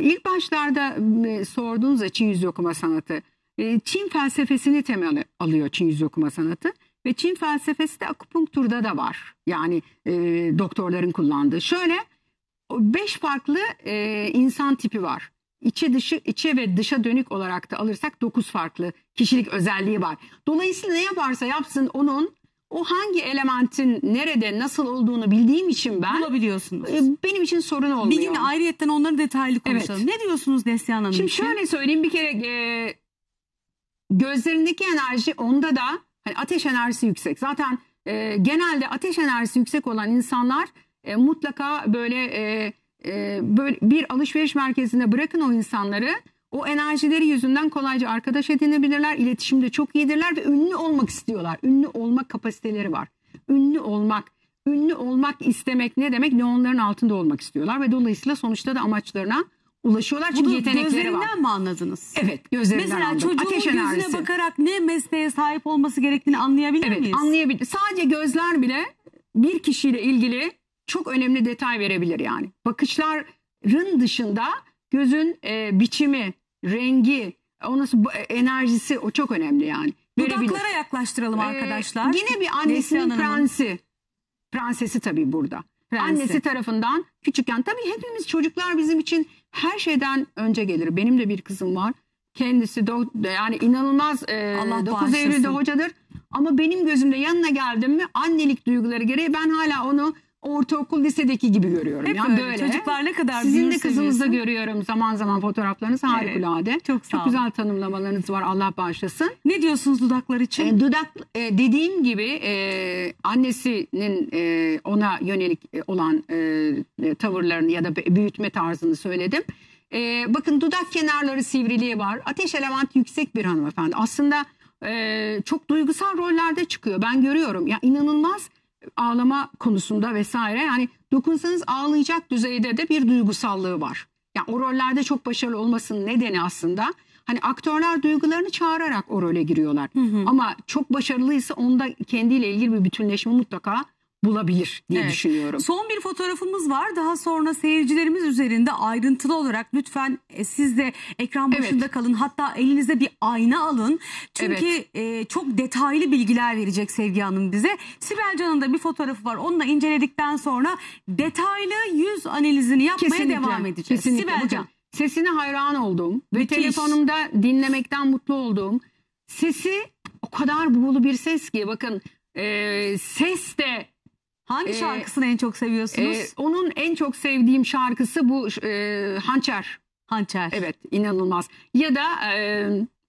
ilk başlarda e, sorduğunuzda Çin yüz okuma sanatı. E, Çin felsefesini temel alıyor Çin yüz okuma sanatı. Ve Çin felsefesi de akupunkturda da var. Yani e, doktorların kullandığı. Şöyle beş farklı e, insan tipi var. İçe dışı, içe ve dışa dönük olarak da alırsak dokuz farklı kişilik özelliği var. Dolayısıyla ne yaparsa yapsın onun o hangi elementin nerede nasıl olduğunu bildiğim için ben bulabiliyorsunuz. E, benim için sorun olmuyor. Bir gün ayrıyetten onları detaylı konuşalım. Evet. Ne diyorsunuz Neslihan Hanım? Şimdi için? Şöyle söyleyeyim bir kere e, gözlerindeki enerji onda da hani ateş enerjisi yüksek. Zaten e, genelde ateş enerjisi yüksek olan insanlar e, mutlaka böyle... E, böyle bir alışveriş merkezine bırakın o insanları, o enerjileri yüzünden kolayca arkadaş edinebilirler, iletişimde çok iyidirler ve ünlü olmak istiyorlar. Ünlü olmak kapasiteleri var. Ünlü olmak, ünlü olmak istemek ne demek? Neonların altında olmak istiyorlar ve dolayısıyla sonuçta da amaçlarına ulaşıyorlar çünkü yetenekleri var. Gözlerinden mi anladınız? Evet, gözlerinden mesela anladım. Çocuğun ateş gözüne enerjisi. Bakarak ne mesleğe sahip olması gerektiğini anlayabilir evet, miyiz? Evet, anlayabilir. Sadece gözler bile bir kişiyle ilgili çok önemli detay verebilir yani. Bakışların dışında gözün e, biçimi, rengi, onun enerjisi o çok önemli yani. Verebilir. Dudaklara yaklaştıralım arkadaşlar. Ee, yine bir annesinin prensi. Prensesi tabii burada. Prensi. Annesi tarafından küçükken. Tabii hepimiz çocuklar bizim için her şeyden önce gelir. Benim de bir kızım var. Kendisi do, yani inanılmaz e, dokuz Eylül'de hocadır. Ama benim gözümde yanına geldim mi annelik duyguları gereği ben hala onu ortaokul, lisedeki gibi görüyorum. Hep ya öyle. Böyle. Çocuklar ne kadar sizin de kızınızda görüyorum zaman zaman fotoğraflarınız harikulade. Evet, çok sağ çok güzel tanımlamalarınız var, Allah bağışlasın. Ne diyorsunuz dudaklar için? E, dudak e, dediğim gibi e, annesinin e, ona yönelik olan e, tavırlarını ya da büyütme tarzını söyledim. E, bakın dudak kenarları sivriliği var. Ateş elementi yüksek bir hanımefendi. Aslında e, çok duygusal rollerde çıkıyor. Ben görüyorum. Ya inanılmaz. Ağlama konusunda vesaire, yani dokunsanız ağlayacak düzeyde de bir duygusallığı var. Yani o rollerde çok başarılı olmasının nedeni aslında hani aktörler duygularını çağırarak o role giriyorlar. Hı hı. Ama çok başarılıysa onda kendiyle ilgili bir bütünleşme mutlaka bulabilir diye evet. düşünüyorum. Son bir fotoğrafımız var. Daha sonra seyircilerimiz üzerinde ayrıntılı olarak lütfen siz de ekran başında evet. kalın. Hatta elinize bir ayna alın. Çünkü evet. e, çok detaylı bilgiler verecek Sevgi Hanım bize. Sibel Can'ın da bir fotoğrafı var. Onu da inceledikten sonra detaylı yüz analizini yapmaya kesinlikle, devam edeceğiz. Kesinlikle. Sibel Can. Sesine hayran oldum. Ve telefonumda dinlemekten mutlu oldum. Sesi o kadar buğulu bir ses ki bakın e, ses de hangi ee, şarkısını en çok seviyorsunuz? E, onun en çok sevdiğim şarkısı bu e, Hançer. Hançer. Evet, inanılmaz. Ya da e,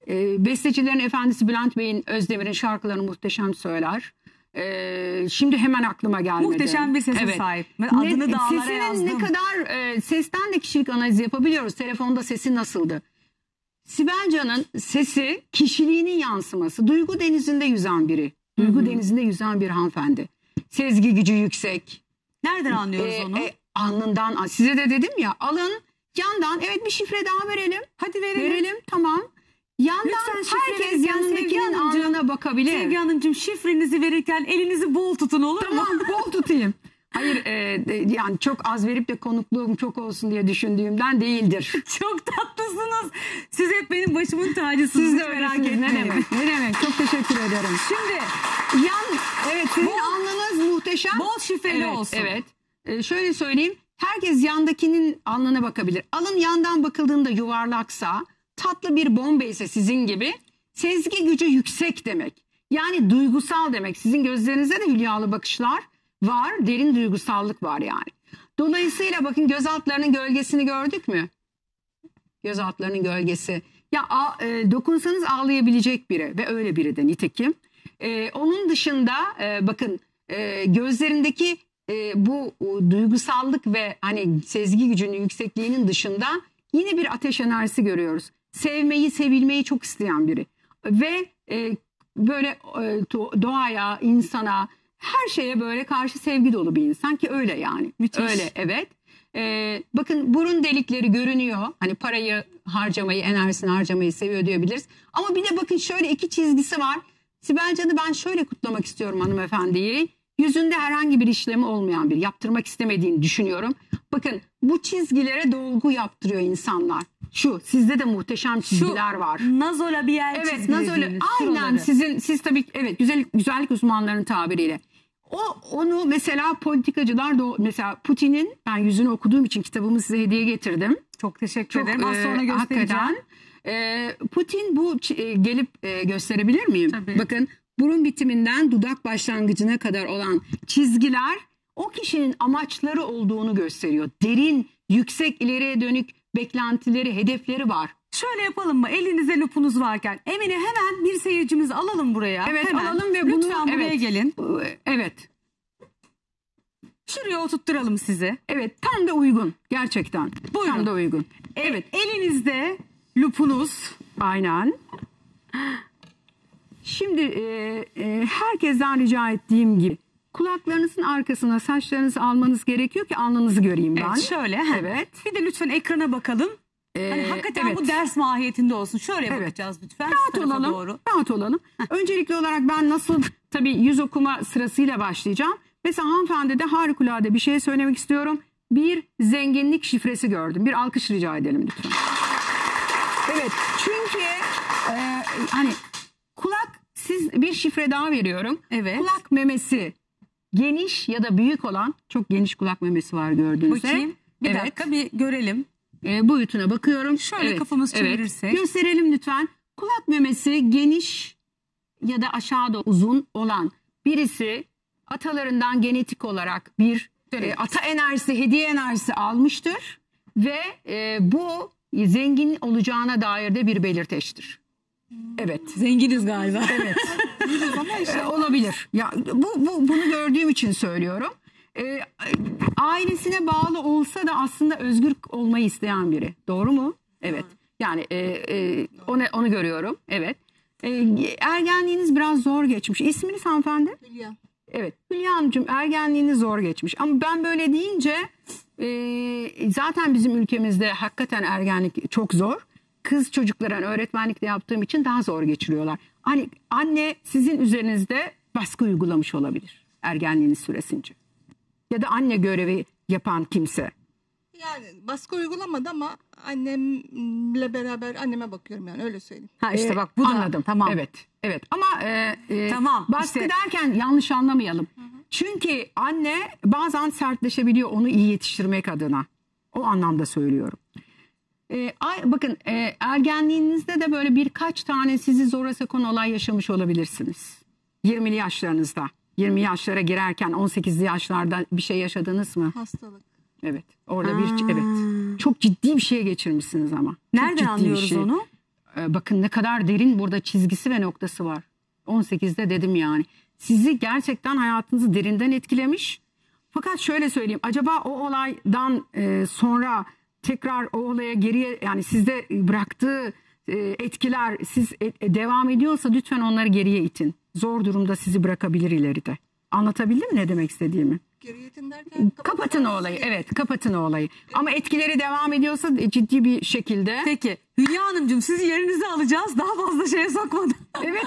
e, bestecilerin efendisi Bülent Bey'in, Özdemir'in şarkılarını muhteşem söyler. E, şimdi hemen aklıma gelmedi. Muhteşem bir sese evet. sahip. Adını ne, dağlara yazdım. Ne kadar e, sesten de kişilik analizi yapabiliyoruz. Telefonda sesi nasıldı? Sibel Can'ın sesi kişiliğinin yansıması. Duygu denizinde yüzen biri. Duygu Hı-hı. denizinde yüzen bir hanımefendi. Sezgi gücü yüksek. Nereden anlıyoruz ee, onu? E, alnından. Size de dedim ya alın yandan. Evet bir şifre daha verelim. Hadi verelim. Verelim tamam. Yandan lütfen herkes yanındakinin alnına bakabilir. Sevgi Hanımcığım şifrenizi verirken elinizi bol tutun olur tamam, mu? Tamam bol tutayım. Hayır e, de, yani çok az verip de konukluğum çok olsun diye düşündüğümden değildir. Çok tatlısınız. Siz hep benim başımın tacısınız. Siz de merak etmeyin. Ne demek? Ne demek? Çok teşekkür ederim. Şimdi yan evet sizin alnınız muhteşem. Bol şifreli evet, olsun. Evet. E, şöyle söyleyeyim. Herkes yandakinin alnına bakabilir. Alın yandan bakıldığında yuvarlaksa, tatlı bir bombe ise sizin gibi, sezgi gücü yüksek demek. Yani duygusal demek. Sizin gözlerinizde de hülyalı bakışlar var, derin duygusallık var yani. Dolayısıyla bakın göz altlarının gölgesini gördük mü? Göz altlarının gölgesi. Ya a, e, dokunsanız ağlayabilecek biri ve öyle biri de nitekim. E, onun dışında e, bakın e, gözlerindeki e, bu o, duygusallık ve hani sezgi gücünün yüksekliğinin dışında yine bir ateş enerjisi görüyoruz. Sevmeyi, sevilmeyi çok isteyen biri. Ve e, böyle e, doğaya, insana, her şeye böyle karşı sevgi dolu bir insan ki öyle yani. Müthiş. Öyle evet. Ee, bakın burun delikleri görünüyor. Hani parayı harcamayı, enerjisini harcamayı seviyor diyebiliriz. Ama bir de bakın şöyle iki çizgisi var. Sibel Can'ı ben şöyle kutlamak istiyorum hanımefendiyi. Yüzünde herhangi bir işlemi olmayan bir, yaptırmak istemediğini düşünüyorum. Bakın bu çizgilere dolgu yaptırıyor insanlar. Şu sizde de muhteşem çizgiler şu, var. Nazolabial evet, çizgileri. Evet aynen şuraları. sizin siz tabii evet güzellik, güzellik uzmanlarının tabiriyle. O onu mesela politikacılar da mesela Putin'in ben yüzünü okuduğum için kitabımı size hediye getirdim. Çok teşekkür Çok, ederim. Az e, sonra göstereceğim. E, Putin bu e, gelip e, gösterebilir miyim? Tabii. Bakın burun bitiminden dudak başlangıcına kadar olan çizgiler o kişinin amaçları olduğunu gösteriyor. Derin, yüksek, ileriye dönük beklentileri, hedefleri var. Şöyle yapalım mı? Elinizde lupunuz varken Emine hemen bir seyircimizi alalım buraya. Evet hemen. alalım ve bunu, lütfen buraya evet. gelin. Evet. Şuraya oturtturalım sizi. Evet tam da uygun gerçekten. Buyurun. Tam da uygun. Evet elinizde lupunuz. Aynen. Şimdi e, e, herkesten rica ettiğim gibi kulaklarınızın arkasına saçlarınızı almanız gerekiyor ki alnınızı göreyim ben. Evet şöyle. Evet. Bir de lütfen ekrana bakalım. Ee, hani hakikaten evet. bu ders mahiyetinde olsun. Şöyle evet. bakacağız lütfen. Rahat olalım. Doğru. Rahat olalım. Öncelikli olarak ben nasıl tabii yüz okuma sırasıyla başlayacağım. Mesela hanımefendi de harikulade bir şey söylemek istiyorum. Bir zenginlik şifresi gördüm. Bir alkış rica edelim lütfen. Evet çünkü e, hani kulak siz bir şifre daha veriyorum. Evet. Kulak memesi geniş ya da büyük olan çok geniş kulak memesi var gördüğünüzde. Bakayım. Bir evet. dakika bir görelim. E, boyutuna bakıyorum. Şöyle evet, kafamız çevirirsek. Evet. Gösterelim lütfen. Kulak memesi geniş ya da aşağıda uzun olan birisi atalarından genetik olarak bir e, ata enerjisi, hediye enerjisi almıştır ve e, bu zengin olacağına dair de bir belirteçtir. Evet. Zenginiz galiba. Evet. Ama işte olabilir. Ya bu, bu bunu gördüğüm için söylüyorum. E, ailesine bağlı olsa da aslında özgür olmayı isteyen biri. Doğru mu? Evet. Yani e, e, onu, onu görüyorum. Evet. E, ergenliğiniz biraz zor geçmiş. İsminiz hanımefendi? Hülya. Evet. Hülya Hanımcığım, ergenliğiniz zor geçmiş. Ama ben böyle deyince e, zaten bizim ülkemizde hakikaten ergenlik çok zor. Kız çocuklara öğretmenlikle yaptığım için daha zor geçiriyorlar. Hani anne sizin üzerinizde baskı uygulamış olabilir ergenliğiniz süresince. Ya da anne görevi yapan kimse. Yani baskı uygulamadı ama annemle beraber anneme bakıyorum, yani öyle söyleyeyim. Ha işte ee, bak bu da anladım. Tamam. Evet. Evet. Ama e, e, tamam, baskı işte derken yanlış anlamayalım. Hı hı. Çünkü anne bazen sertleşebiliyor onu iyi yetiştirmek adına. O anlamda söylüyorum. E, bakın e, ergenliğinizde de böyle birkaç tane sizi zora sokan olay yaşamış olabilirsiniz. yirmili yaşlarınızda. yirmi yaşlara girerken on sekizli yaşlarda bir şey yaşadınız mı? Hastalık. Evet. Orada ha. bir evet. Çok ciddi bir şeye geçirmişsiniz ama. Nereden anlıyoruz şey. onu? Ee, bakın ne kadar derin burada çizgisi ve noktası var. on sekizde dedim yani. Sizi gerçekten hayatınızı derinden etkilemiş. Fakat şöyle söyleyeyim. Acaba o olaydan e, sonra tekrar o olaya geriye, yani sizde bıraktığı e, etkiler siz e, devam ediyorsa lütfen onları geriye itin. Zor durumda sizi bırakabilir ileride. Anlatabildim mi ne demek istediğimi? Derken, kapatın o olayı. Evet, kapatın o olayı. Evet. Ama etkileri devam ediyorsa ciddi bir şekilde. Peki Hülya Hanımcığım, sizi yerinize alacağız. Daha fazla şeye sokmadan. Evet.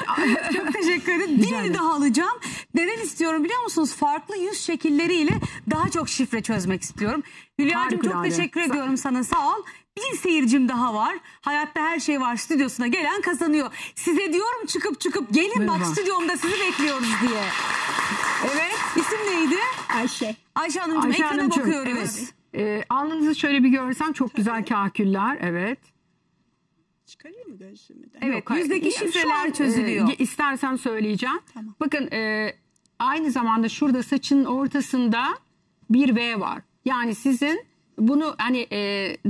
Çok teşekkür ederim. Birini daha alacağım. Neden istiyorum biliyor musunuz? Farklı yüz şekilleriyle daha çok şifre çözmek istiyorum. Hülya'cığım çok teşekkür Sa ediyorum sana. Sağ ol. Bir seyircim daha var. Hayatta her şey var stüdyosuna gelen kazanıyor. Size diyorum çıkıp çıkıp gelin Merhaba. bak stüdyomda sizi bekliyoruz diye. Evet. İsim neydi? Ayşe. Ayşe Hanımcığım, Ayşe ekrana Hanımcığım. bakıyoruz. Evet. E, alnınızı şöyle bir görsem çok güzel kahküller. Evet. Çıkarayım mı gözümden? Evet. Yok, yüzdeki şifreler çözülüyor. E, istersen söyleyeceğim. Tamam. Bakın e, aynı zamanda şurada saçın ortasında bir V var. Yani sizin bunu hani e,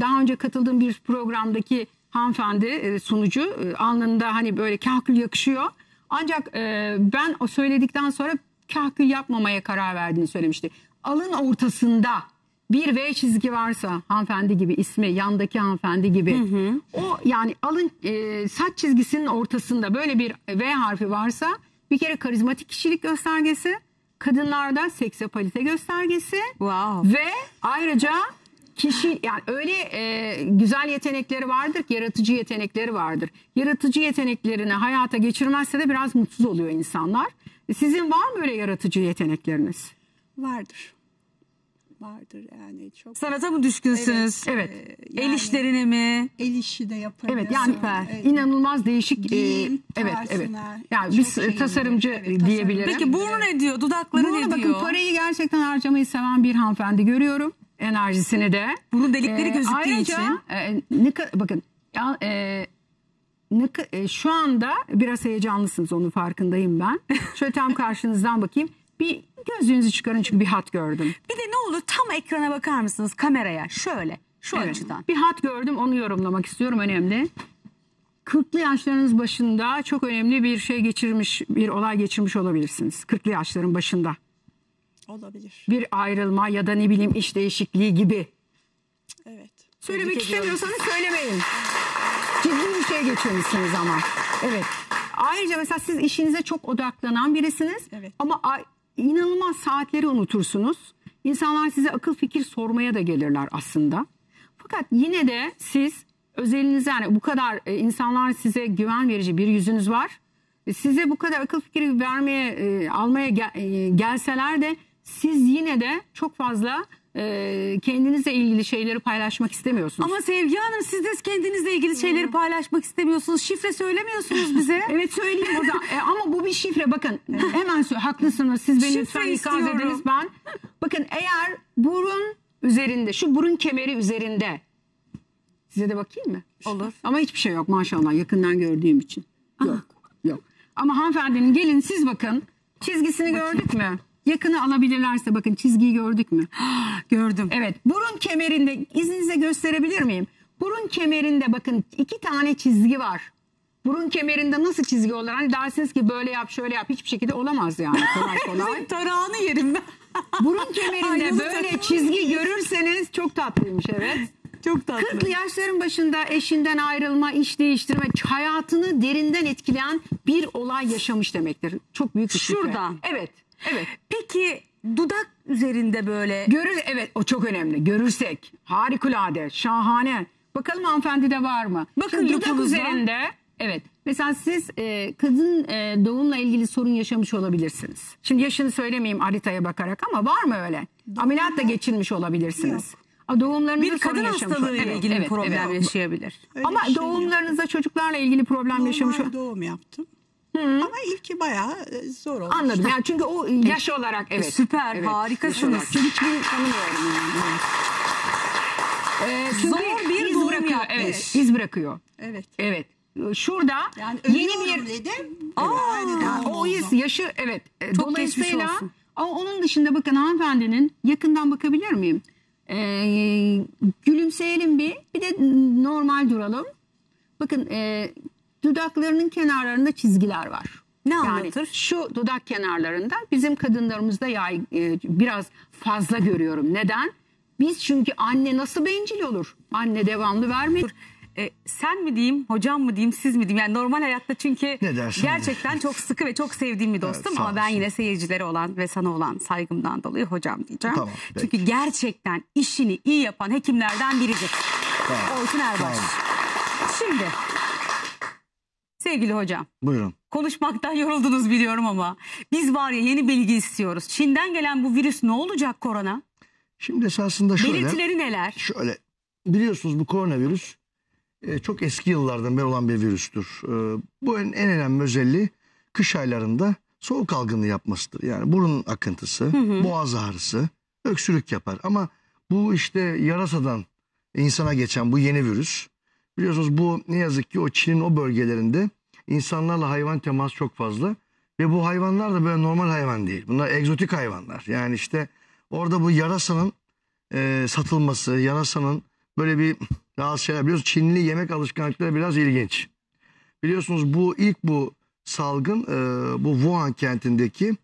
daha önce katıldığım bir programdaki hanımefendi e, sunucu e, alnında hani böyle kahkül yakışıyor. Ancak e, ben o söyledikten sonra kahkül yapmamaya karar verdiğini söylemişti. Alın ortasında bir V çizgi varsa hanımefendi gibi, ismi yandaki hanımefendi gibi, hı hı. o yani alın e, saç çizgisinin ortasında böyle bir V harfi varsa bir kere karizmatik kişilik göstergesi, kadınlarda seksapalite göstergesi wow. ve ayrıca kişi, yani öyle e, güzel yetenekleri vardır ki, yaratıcı yetenekleri vardır. Yaratıcı yeteneklerini hayata geçirmezse de biraz mutsuz oluyor insanlar. Sizin var mı böyle yaratıcı yetenekleriniz? Vardır. Vardır yani çok. Sanata mı düşkünsünüz? Evet. evet. Yani, el işlerini mi? El işi de yaparız. Evet yani evet. inanılmaz değişik. Giyim, e, evet evet. Yani çok biz iyi tasarımcı evet, tasarım. diyebilirim. Peki burnu ne diyor? Dudakları burnu, ne bakın, diyor? Bakın parayı gerçekten harcamayı seven bir hanımefendi görüyorum. Enerjisini de. Burun delikleri ee, gözüktüğü ayrıca, için. E, ne, bakın ya, e, ne, e, şu anda biraz heyecanlısınız, onun farkındayım ben. Şöyle tam karşınızdan bakayım. Bir gözünüzü çıkarın çünkü bir hat gördüm. Bir de ne olur tam ekrana bakar mısınız, kameraya? Şöyle şu evet. açıdan. Bir hat gördüm, onu yorumlamak istiyorum, önemli. kırklı yaşlarınız başında çok önemli bir şey geçirmiş, bir olay geçirmiş olabilirsiniz. kırklı yaşların başında. Olabilir. Bir ayrılma ya da ne bileyim iş değişikliği gibi. Evet. Söylemek Tebrik istemiyorsanız ediyorum. söylemeyin. Ciddi bir şey geçirmişsiniz ama. Evet. Ayrıca mesela siz işinize çok odaklanan birisiniz. Evet. Ama inanılmaz saatleri unutursunuz. İnsanlar size akıl fikir sormaya da gelirler aslında. Fakat yine de siz özelinize, yani bu kadar insanlar size güven verici bir yüzünüz var. Size bu kadar akıl fikir vermeye, e, almaya gel, e, gelseler de siz yine de çok fazla e, kendinizle ilgili şeyleri paylaşmak istemiyorsunuz. Ama Sevgi Hanım, siz de kendinizle ilgili şeyleri paylaşmak istemiyorsunuz. Şifre söylemiyorsunuz bize. Evet, söyleyeyim burada. E, ama bu bir şifre. Bakın hemen söyle. Haklısınız. Siz beni lütfen ikaz ediniz. Ben. Bakın eğer burun üzerinde, şu burun kemeri üzerinde. Size de bakayım mı? Olur. Ama hiçbir şey yok maşallah, yakından gördüğüm için. Yok. Yok. Ama hanımefendinin, gelin siz bakın. Çizgisini gördük mü? Yakını alabilirlerse, bakın çizgiyi gördük mü? Gördüm. Evet, burun kemerinde, izninizle gösterebilir miyim? Burun kemerinde bakın iki tane çizgi var. Burun kemerinde nasıl çizgi olur? Hani dersiniz ki böyle yap, şöyle yap. Hiçbir şekilde olamaz yani. Kolay kolay. Tarağını yerim ben. Burun kemerinde böyle çizgi görürseniz çok tatlıymış, evet. Çok tatlı. kırklı yaşların başında eşinden ayrılma, iş değiştirme, hayatını derinden etkileyen bir olay yaşamış demektir. Çok büyük bir şey. Şuradan. Evet. Evet. Peki dudak üzerinde böyle. Görür, evet, o çok önemli. Görürsek harikulade, şahane. Bakalım hanımefendi de var mı? Bakın şimdi dudak üzerinde. Evet. Mesela siz e, kadın e, doğumla ilgili sorun yaşamış olabilirsiniz. Şimdi yaşını söylemeyeyim haritaya bakarak ama var mı öyle? Ameliyat da geçirmiş olabilirsiniz. Yok. Doğumlarınızda bir kadın hastalığı ile ilgili evet, problem evet, yaşayabilir. Öyle ama şey doğumlarınızda yok. Çocuklarla ilgili problem normal yaşamış. Normal doğum yaptım. Hı -hı. Ama ilki bayağı zor oldu. Anladım. Yani çünkü o yaş evet. olarak evet. Süper, evet. harikasınız. Çünkü hiçbirini tanımıyorum. Yani. Evet. Ee, zor bir doğum bırakıyor. Evet, iz bırakıyor. Evet. Evet. Şurada yani yeni bir dedim. Aa, yani o iz yaşı evet. Çok dolayısıyla ama onun dışında bakın hanımefendinin yakından bakabilir miyim? Ee, gülümseyelim bir bir de normal duralım. Bakın e, dudaklarının kenarlarında çizgiler var. Ne anlatır? Yani şu dudak kenarlarında bizim kadınlarımızda yay, e, biraz fazla görüyorum. Neden? Biz çünkü anne nasıl bencil olur? Anne devamlı vermiyor. E, sen mi diyeyim, hocam mı diyeyim, siz mi diyeyim? Yani normal hayatta çünkü gerçekten de. çok sıkı ve çok sevdiğim bir dostum. Evet, ama ben yine seyircilere olan ve sana olan saygımdan dolayı hocam diyeceğim. Tamam, çünkü peki. gerçekten işini iyi yapan hekimlerden biridir. Tamam. Oytun Erbaş. Tamam. Şimdi sevgili hocam. Buyurun. Konuşmaktan yoruldunuz biliyorum ama biz var ya yeni bilgi istiyoruz. Çin'den gelen bu virüs ne olacak korona? Şimdi esasında şöyle. Belirtileri neler? Şöyle biliyorsunuz bu koronavirüs çok eski yıllardan beri olan bir virüstür. Bu en, en önemli özelliği kış aylarında soğuk algınlığı yapmasıdır. Yani burun akıntısı, hı hı. boğaz ağrısı, öksürük yapar. Ama bu işte yarasadan insana geçen bu yeni virüs. Biliyorsunuz bu ne yazık ki o Çin'in o bölgelerinde insanlarla hayvan teması çok fazla. Ve bu hayvanlar da böyle normal hayvan değil. Bunlar egzotik hayvanlar. Yani işte orada bu yarasanın e, satılması, yarasanın böyle bir... Daha şeyler biliyorsunuz Çinli yemek alışkanlıkları biraz ilginç. Biliyorsunuz bu ilk bu salgın e, bu Wuhan kentindeki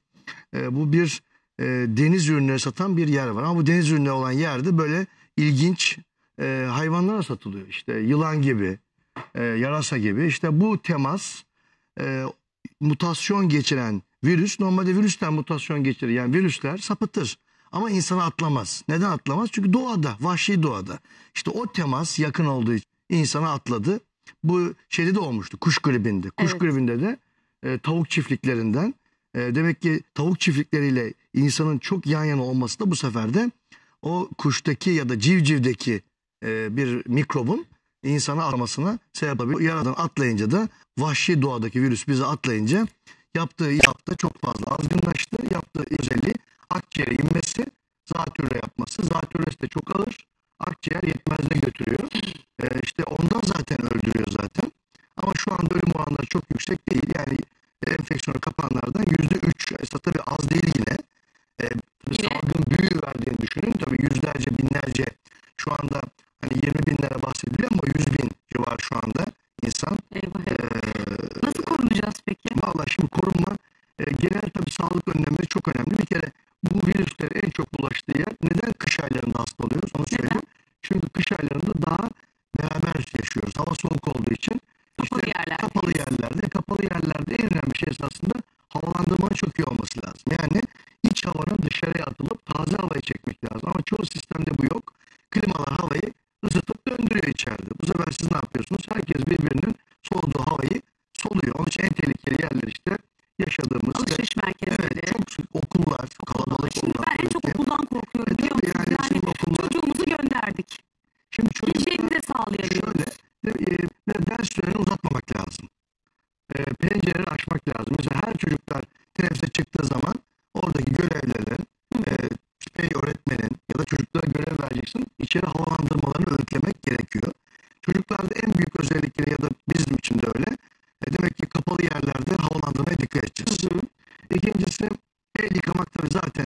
e, bu bir e, deniz ürünleri satan bir yer var. Ama bu deniz ürünleri olan yerde böyle ilginç e, hayvanlara satılıyor. İşte yılan gibi, e, yarasa gibi. İşte bu temas e, mutasyon geçiren virüs. Normalde virüsten mutasyon geçirir. Yani virüsler sapıtır. Ama insana atlamaz. Neden atlamaz? Çünkü doğada, vahşi doğada. İşte o temas yakın olduğu için insana atladı. Bu şeyde de olmuştu, kuş gribinde. Kuş evet. gribinde de e, tavuk çiftliklerinden. E, demek ki tavuk çiftlikleriyle insanın çok yan yana olması da bu sefer de o kuştaki ya da civcivdeki e, bir mikrobun insana atlamasına sebep olabiliyor. Yaradan atlayınca da vahşi doğadaki virüs bize atlayınca yaptığı yaptı çok fazla azgınlaştı. Yaptığı özelliği akciğere inmesi, zatürre yapması. Zatürresi de çok alır. Akciğer yetmezliğe götürüyor. Ee, işte ondan zaten öldürüyor zaten. Ama şu anda ölüm oranları çok yüksek değil. Yani enfeksiyonu kapanlardan yüzde üç. Aslında tabii az değil yine. Ee, salgın büyü verdiğini düşünün. Tabii yüzlerce, binlerce şu anda hani yirmi binlere bahsediliyor ama yüz bin civarı şu anda insan. Eyvah. Ee, Nasıl korunacağız peki? Vallahi şimdi korunma e, genel tabii sağlık önlemleri çok önemli. Bir kere bu virüslerin en çok bulaştığı yer neden kış aylarında hasta oluyoruz onu söyleyeyim. Çünkü kış aylarında daha beraber yaşıyoruz. Hava soğuk olduğu için kapalı, işte yerler. kapalı yerlerde kapalı yerlerde en önemli şey esasında havalandırmanın çok iyi olması lazım. Yani iç havanın dışarıya atılıp taze havayı çekmek lazım. Ama çoğu sistemde bu yok. Klimalar havayı ısıtıp döndürüyor içeride. Bu sefer siz ne yapıyorsunuz? Herkes birbirinin soğuduğu havayı soluyor. Onun için en tehlikeli yerler işte yaşadığımız alışveriş merkezleri. Evet, çok okullar, kalabalık şimdi okullar. Ben en çok okuldan korkuyorum. E, tabii yani, yani okullar, çocuğumuzu gönderdik. Şimdi çocuklar de şöyle, e, ders sürelerini uzatmamak lazım. E, pencereleri açmak lazım. Mesela her çocuklar teneffüse çıktığı zaman oradaki görevlilerin, e, öğretmenin ya da çocuklara görev vereceksin. İçeri havalandırmalarını öğütlemek gerekiyor. Çocuklarda en büyük özellikleri ya da bizim için de öyle. Demek ki kapalı yerlerde havalandırmaya dikkat edeceğiz. Hı hı. İkincisi el yıkamak tabii zaten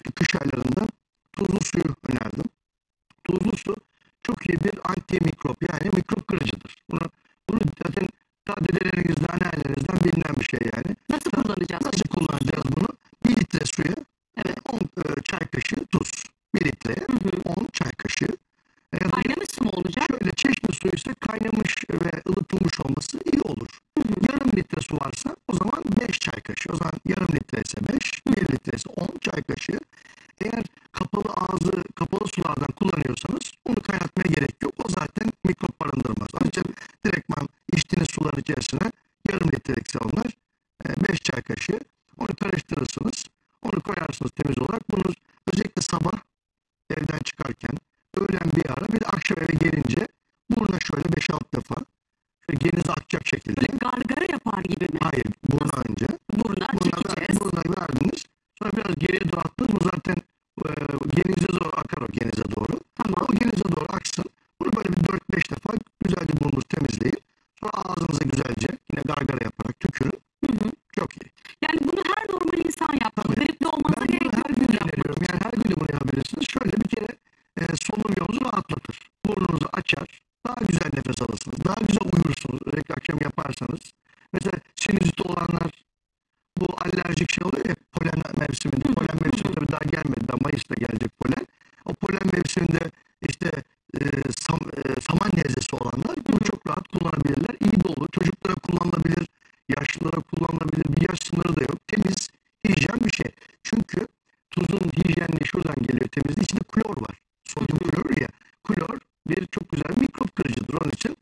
Amerika kış aylarında tuzlu suyu önerdim. Tuzlu su çok iyi bir antimikrop, yani mikrop kırıcıdır. Bunu, bunu zaten ta dedelerinizden, annelerinizden bilinen bir şey yani. Nasıl kullanacağız? Nasıl kullanacağız bunu? Bir litre suya evet. on çay kaşığı tuz. Bir litreye on çay kaşığı. Kaynamış mı olacak? Şöyle çeşme suyu ise kaynamış ve ılıtılmış olması iyi olur. Hı hı. Yarım litre su varsa o zaman beş çay kaşığı. O zaman yarım litre ise beş, bir litre ise on çay kaşığı. Eğer kapalı ağzı, kapalı sulardan kullanıyorsanız onu kaynatmaya gerek yok. O zaten mikrop barındırmaz. Ancak direktman içtiğiniz sular içerisine yarım litrelik salınlar, beş çay kaşığı. Onu karıştırırsınız, onu koyarsınız temiz olarak. Bunu özellikle sabah evden çıkarken, öğlen bir ara, bir de akşam eve gelince buruna şöyle beş altı defa geniz akacak şekilde. Böyle gargara yapar gibi mi? Hayır, buruna önce. Buruna, buruna çekeceğiz. Buruna verdiniz. Sonra biraz geriye doğru attınız. Bu zaten e, genize doğru akar, o genize doğru. Tamam. O genize doğru aksın. Bunu böyle bir dört beş defa güzelce burnunuzu temizleyin. Sonra ağzınıza güzelce yine gargara yaparak tükürün. Hı hı. Çok iyi. Yani bunu her normal insan yapmalı. Garip de olmanıza gerek yok. Ben bunu her gün öneriyorum. Yani her gün de bunu yapabilirsiniz. Şöyle bir kere E, solunum yolunuzu rahatlatır. Burnunuzu açar. Daha güzel nefes alırsınız. Daha güzel uyursunuz. Özellikle akşam yaparsanız. Mesela sinüzit olanlar, bu alerjik şey oluyor ya, polen mevsiminde. Polen mevsimi tabii daha gelmedi. Daha Mayıs'ta gelecek polen. O polen mevsiminde işte e, sam, e, saman nezlesi olanlar bunu çok rahat kullanabilirler. İyi de olur. Çocuklara kullanılabilir. Yaşlılara kullanılabilir. Bir yaş sınırı da yok. Temiz, hijyen bir şey. Çünkü tuzun hijyenliği şuradan geliyor, temizliği. İçinde klor var. Sodyum klorür ya, klor bir çok güzel mikrop kırıcıdır. Onun için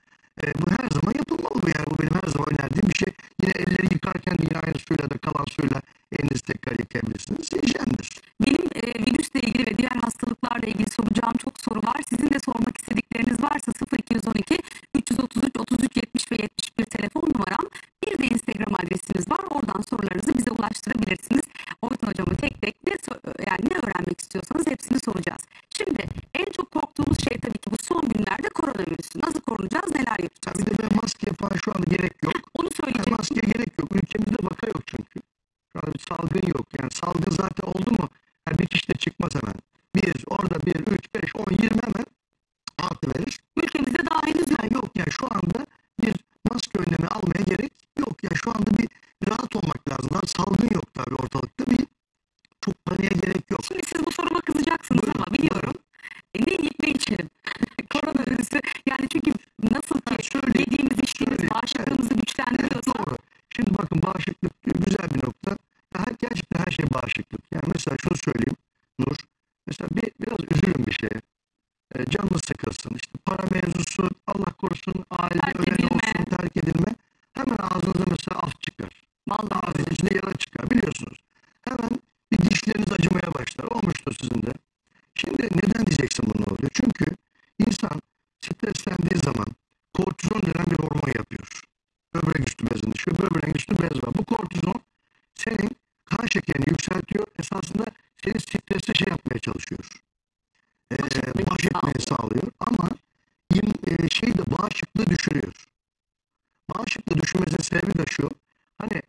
e, bu her zaman yapılmalı. Yani bu benim her zaman önerdiğim bir şey. Yine elleri yıkarken de yine aynı suyla da kalan suyla elinizi tekrar yıkayabilirsiniz. Hijyendir. Benim e, virüsle ilgili ve diğer hastalıklarla ilgili soracağım çok soru var. Sizin de sormak istedikleriniz varsa sıfır iki on iki üç otuz üç otuz üç yetmiş ve yetmiş bir telefon numaram. Bir de Instagram adresimiz var. Oradan sorularınızı bize ulaştırabilirsiniz. Oytun hocama tek tek ne, yani ne öğrenmek istiyorsanız hepsini soracağız. Şimdi en çok korktuğumuz şey tabii ki bu son günlerde koronavirüsü. Nasıl korunacağız, neler yapacağız? Bir de maskeye falan şu anda gerek yok. Onu söyleyeceğim. Maskeye gerek yok. Ülkemizde vaka yok çünkü. Şu anda bir salgın yok. Yani salgın zaten oldu mu yani bir kişi de çıkmaz hemen. Bir, orada bir, üç, beş, on, yirmi hemen altı verir. Ülkemizde daha henüz yani yok. Yani şu anda bir maske önlemi almaya gerek yok. Yani şu anda bir rahat olmak lazım. Daha salgın yok tabii ortalıkta. Bir çok paniğe gerek yok. Şimdi siz bu soruma kızacaksınız buyurun, ama biliyorum. E, ne yiyip ne içelim? Koronavirüsü yani çünkü nasıl ki şöyle, yediğimiz içtiğimiz şöyle, bağışıklığımızı evet, güçlendiriyorsa. Evet, doğru. Şimdi bakın bağışıklık güzel bir nokta. Her, gerçekten her şey bağışıklık. Yani mesela şunu söyleyeyim Nur. Mesela bir, biraz üzülün bir şeye. E, canınız sıkılsın. İşte para mevzusu, Allah korusun, aile ölen olsun, terk edilme. Hemen ağzınızda mesela af çıkar. Vallahi ağzınızın içinde yara çıkar biliyorsunuz. Hemen bir dişleriniz acımaya başlar. Olmuştur sizin de. Şimdi neden diyeceksin bunu oluyor? Çünkü insan streslendiği zaman kortizon denen bir hormon yapıyor. Böbrek üstü bezinde. Şu böbrek üstü bez var. Bu kortizon senin kan şekerini yükseltiyor. Esasında seni streste şey yapmaya çalışıyor. Ee, baş etmeyi sağlıyor. Ama şey de bağışıklığı düşürüyor. Bağışıklığı düşürmesinin sebebi de şu. Hani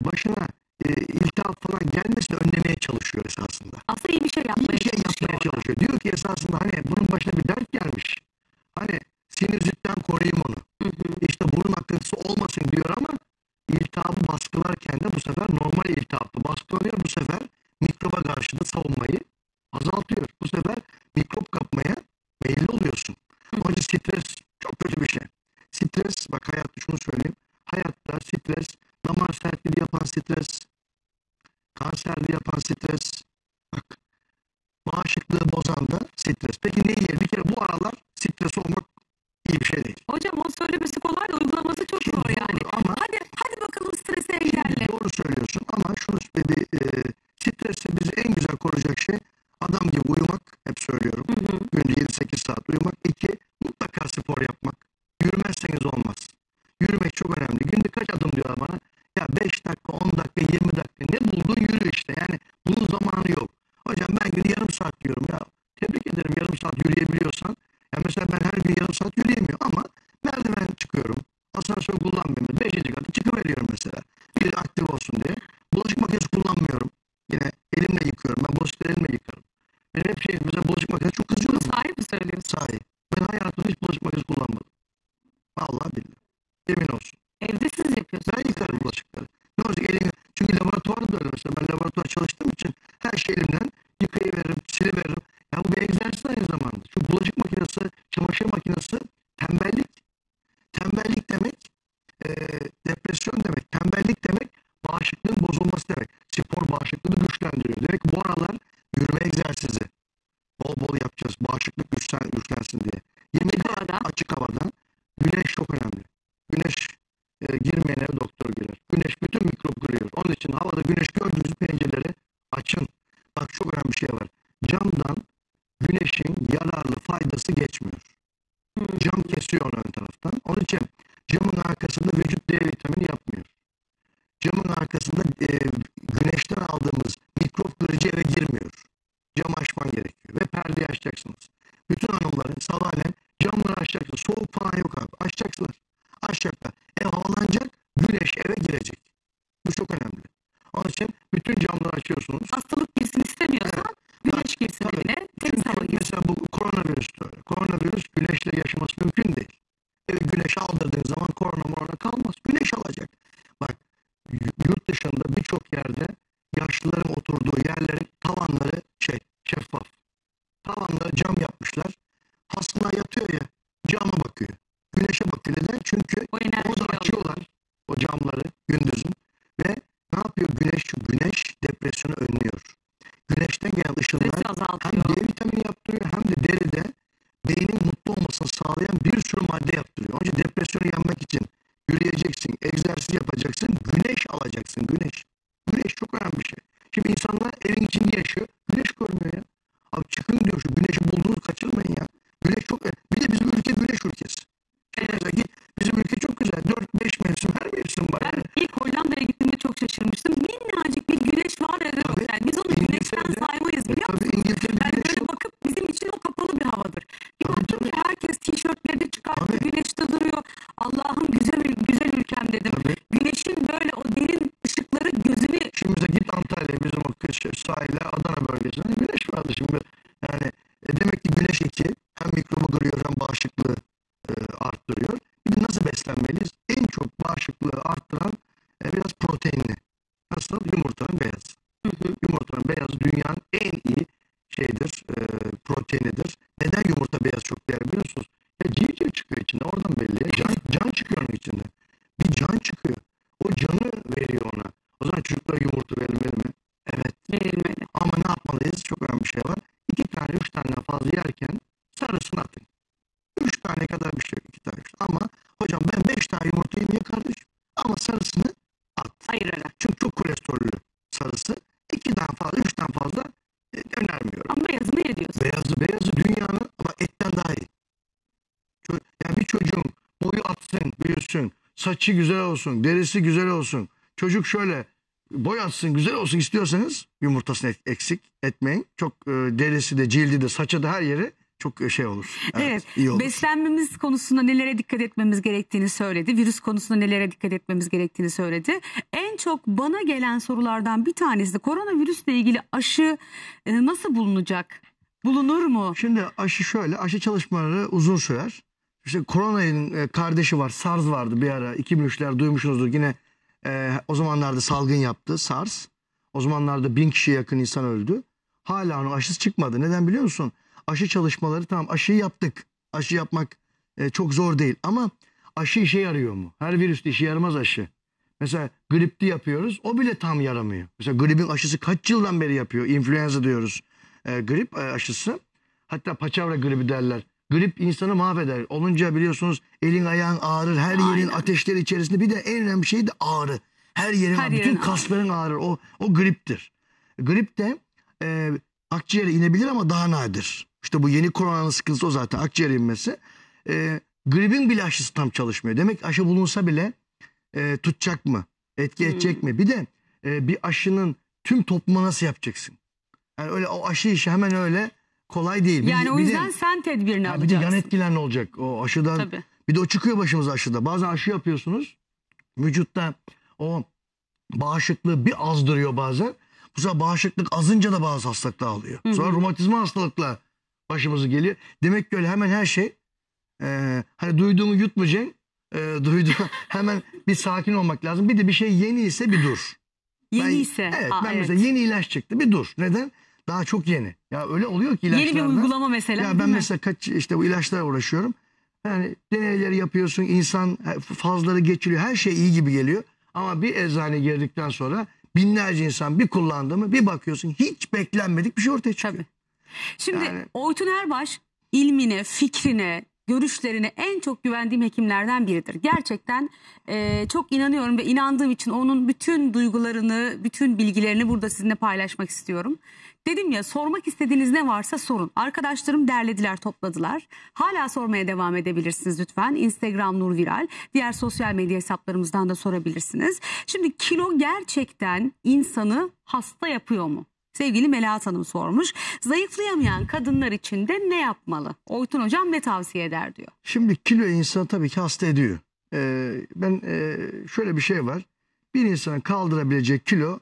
başına E, iltihap falan gelmesini önlemeye çalışıyor esasında. Aslında iyi bir şey yapmaya, bir şey yapmaya çalışıyor. çalışıyor. Diyor ki esasında hani bunun başına bir dert gelmiş. Hani sinüzitten koruyayım onu. Hı hı. İşte burun akıntısı olmasın diyor ama iltihabı baskılarken de bu sefer normal iltihapla baskılanıyor. Bu sefer mikroba karşı da savunmayı azaltıyor. Bu sefer mikrop kapmaya meyilli oluyorsun. Onun için stres çok kötü bir şey. Stres, bak hayatta şunu söyleyeyim. Hayatta stres, damar sertliği yapan stres, kanserli yapan stres, bak bağışıklığı bozan da stres. Peki ne yiyelim? Bir kere bu aralar stres olmak iyi bir şey değil. Hocam o söylemesi kolay da uygulaması çok zor yani. Ama hadi hadi bakalım strese engelle. Doğru söylüyorsun ama şunu dedi, e, stresi bizi en güzel koruyacak şey adam gibi uyumak. Hep söylüyorum. Hı hı. Günde yedi sekiz saat uyumak. İki, mutlaka spor yapmak. Yürümezseniz olmaz. Yürümek çok önemli. Günde kaç adım diyorlar bana? Ya beş dakika, on dakika, yirmi dakika. Ne buldun yürü işte. Yani bunun zamanı yok. Hocam ben günde yarım saat diyorum ya. Tebrik ederim yarım saat yürüyebiliyorsan. Yani mesela ben her gün yarım saat yürüyemiyorum ama merdiven çıkıyorum. Asansör kullanmıyorum. Beşinci katı çıkıveriyorum mesela. Bir aktif olsun diye. Bulaşık makinesi kullanmıyorum. Yine elimle yıkıyorum. Ben bulaşık elimle yıkarım. Benim hep şeyim, mesela bulaşık makinesi çok kızıyorum. Sahi mi söylüyorsun? Sahi. Ben hayatımda hiç bulaşık makinesi kullanmadım. Vallahi billahi. Yemin olsun. Evde siz yapıyorsunuz. Ben yıkarım bulaşıkları. Ne olacak elini? Çünkü laboratuvarda da öyle mesela. Ben laboratuvar çalıştığım için her şey elimden yıkayıveririm, siliveririm. Yani bu bir egzersiz aynı zamanda. Çünkü bulaşık makinesi, çamaşır makinesi tembellik. Tembellik demek e, depresyon demek. Tembellik demek bağışıklığın bozulması demek. Spor bağışıklığını güçlendiriyor. Demek ki bu aralar yürüme egzersizi bol bol yapacağız. Bağışıklık güçlen, güçlensin diye. Yemeği de havada. Açık havada. Güneş çok önemli. Güneş e, girmeyene doktor girer. Güneş bütün mikrop kırıyor. Onun için havada güneş gördüğünüz pencereleri açın. Bak çok önemli bir şey var. Camdan güneşin yararlı faydası geçmiyor. Hmm. Cam kesiyor onu ön taraftan. Onun için camın arkasında vücut D vitamini yapmıyor. Camın arkasında e, güneşten aldığımız mikrop kırıcı eve girmiyor. Cam açman gerekiyor. Ve perdeyi açacaksınız. Bütün hanımların sabahleyin camları açacaksınız. Soğuk falan yok abi. Açacaksınız. Açacaklar. Ev havalanacak, güneş eve girecek. Bu çok önemli. Onun için bütün camları açıyorsunuz. Hastalık girsin istemiyorsan evet. Güneş girsin evine. Mesela bu koronavirüs öyle. Koronavirüs güneşle yaşaması mümkün değil. Eve güneş aldırdığın zaman korona morona kalmaz. Güneş alacak. Bak yurt dışında birçok yerde yaşlıların oturduğu yerlerin tavanları şey şeffaf. Tavanlara cam yapmışlar. Hasta yatıyor ya cama bakıyor. Güneşe bakıyor. Neden? Çünkü o da açıyorlar o camları gündüzün. Ve ne yapıyor güneş? Güneş depresyonu önlüyor. Güneşten gelen ışınlar hem D vitamini yaptırıyor hem de deride beynin mutlu olmasını sağlayan bir sürü madde yaptırıyor. Önce depresyonu yenmek için yürüyeceksin, egzersiz yapacaksın, güneş alacaksın, güneş. Güneş çok önemli bir şey. Şimdi insanlar evin içinde yaşıyor, güneş görmüyor ya. Abi çıkın diyor şu güneşi bulduğunuz kaçırmayın ya. Güneş çok önemli. Bir de bizim ülke güneş ülkesi. Evet. Bizim ülke çok güzel. dört beş mevsim, her mevsim var. Ben ilk Hollanda'ya gittiğimde çok şaşırmıştım. Minnacık bir güneş var ya. Yani biz onu güneşten saymayız biliyor musunuz? İngiltere'de yani böyle çok... bakıp bizim için o kapalı bir havadır. Bir baktım ki herkes tişörtleri çıkarttı, güneşte duruyor. Allah'ım güzel güzel ülkem dedim. Tabii. Güneşin böyle o derin ışıkları gözünü... Şimdi mesela git Antalya'ya, bizim o kış sahile, Adana bölgesinde güneş vardı şimdi. Yani demek ki güneş iki, hem mikrobu kırıyor hem bağışıklığı arttırıyor. Biz nasıl beslenmeliyiz? En çok bağışıklığı arttıran e, biraz proteinli. Nasıl? Yumurtanın beyazı. Hı hı. Yumurtanın beyazı dünyanın en iyi şeyidir, e, proteinidir. Neden yumurta beyaz çok değerli biliyorsunuz? Ya civciv çıkıyor içinde, oradan belli. Can, can çıkıyor onun içinde. Bir can çıkıyor. O canı veriyor ona. O zaman çocuklara yumurta verilmeli mi? Evet. Verilmeli. Ama ne yapmalıyız? Çok önemli bir şey var. İki tane, üç tane fazla yerken sarısını atın. Üç tane kadar bir şey, iki tane. Ama hocam ben beş tane yumurtayı niye kardeşim? Ama sarısını at. Hayır öyle. Çünkü çok kolesterollü sarısı. İkiden fazla, üçten fazla e, önermiyorum. Ama beyazını yediyorsun. Beyazı, beyazı dünyanın ama etten daha iyi. Yani bir çocuğun boyu atsın, büyüsün, saçı güzel olsun, derisi güzel olsun. Çocuk şöyle boy atsın, güzel olsun istiyorsanız yumurtasını eksik etmeyin. Çok e, derisi de, cildi de, saçı da her yeri. Çok şey olur. Evet, evet iyi olur. Beslenmemiz konusunda nelere dikkat etmemiz gerektiğini söyledi. Virüs konusunda nelere dikkat etmemiz gerektiğini söyledi. En çok bana gelen sorulardan bir tanesi de koronavirüsle ilgili aşı nasıl bulunacak? Bulunur mu? Şimdi aşı şöyle, aşı çalışmaları uzun sürer. İşte koronanın kardeşi var, SARS vardı bir ara. iki bin üçler duymuşsunuzdur yine e, o zamanlarda salgın yaptı SARS. O zamanlarda bin kişiye yakın insan öldü. Hala onun aşısı çıkmadı. Neden biliyor musun? Aşı çalışmaları tamam, aşıyı yaptık. Aşı yapmak e, çok zor değil ama aşı işe yarıyor mu? Her virüste işe yaramaz aşı. Mesela gripti yapıyoruz, o bile tam yaramıyor. Mesela gripin aşısı kaç yıldan beri yapıyor? İnfluenza diyoruz. E, grip e, aşısı, hatta paçavra gribi derler. Grip insanı mahveder. Olunca biliyorsunuz elin ayağın ağrır, her Aynen. yerin ateşleri içerisinde. Bir de en önemli şey de ağrı. Her yerin, her ağrı. Yerin bütün ağrı. Kasların ağrır. O, o griptir. Grip de e, akciğere inebilir ama daha nadir. İşte bu yeni koronanın sıkıntısı o zaten, akciğer inmesi. E, gripin bile aşısı tam çalışmıyor. Demek aşı bulunsa bile e, tutacak mı? Etki edecek hmm. mi? Bir de e, bir aşının tüm topluma nasıl yapacaksın? Yani öyle o aşı işi hemen öyle kolay değil. Yani bir, o yüzden de, sen tedbirini alacaksın. Bir de yan etkiler ne olacak o aşıdan? Tabii. Bir de o çıkıyor başımıza aşıda. Bazen aşı yapıyorsunuz. Vücutta o bağışıklığı bir azdırıyor bazen. Mesela bağışıklık azınca da bazı hastalıklar alıyor. Hı hı. Sonra romatizma hastalıkla başımıza geliyor. Demek ki öyle hemen her şey e, hani duyduğumu yutmayacağım. E, duyduğumu hemen bir sakin olmak lazım. Bir de bir şey yeni ise bir dur. Yeni ben, ise. Evet. Aa, ben evet. mesela yeni ilaç çıktı, bir dur. Neden? Daha çok yeni. Ya öyle oluyor ki ilaçlarla. Yeni bir uygulama mesela. Ya ben mesela kaç işte bu ilaçlarla uğraşıyorum. Yani deneyleri yapıyorsun, insan fazları geçiriyor, her şey iyi gibi geliyor. Ama bir eczane girdikten sonra binlerce insan bir kullandı mı bir bakıyorsun hiç beklenmedik bir şey ortaya çıkıyor. Tabii. Şimdi yani... Oytun Erbaş ilmine, fikrine, görüşlerine en çok güvendiğim hekimlerden biridir. Gerçekten e, çok inanıyorum ve inandığım için onun bütün duygularını, bütün bilgilerini burada sizinle paylaşmak istiyorum. Dedim ya, sormak istediğiniz ne varsa sorun. Arkadaşlarım derlediler, topladılar. Hala sormaya devam edebilirsiniz lütfen. Instagram Nur Viral, diğer sosyal medya hesaplarımızdan da sorabilirsiniz. Şimdi kilo gerçekten insanı hasta yapıyor mu? Sevgili Melahat Hanım sormuş. Zayıflayamayan kadınlar için de ne yapmalı? Oytun Hocam ne tavsiye eder diyor. Şimdi kilo insanı tabii ki hasta ediyor. Ee, ben e, şöyle bir şey var. Bir insanın kaldırabileceği kilo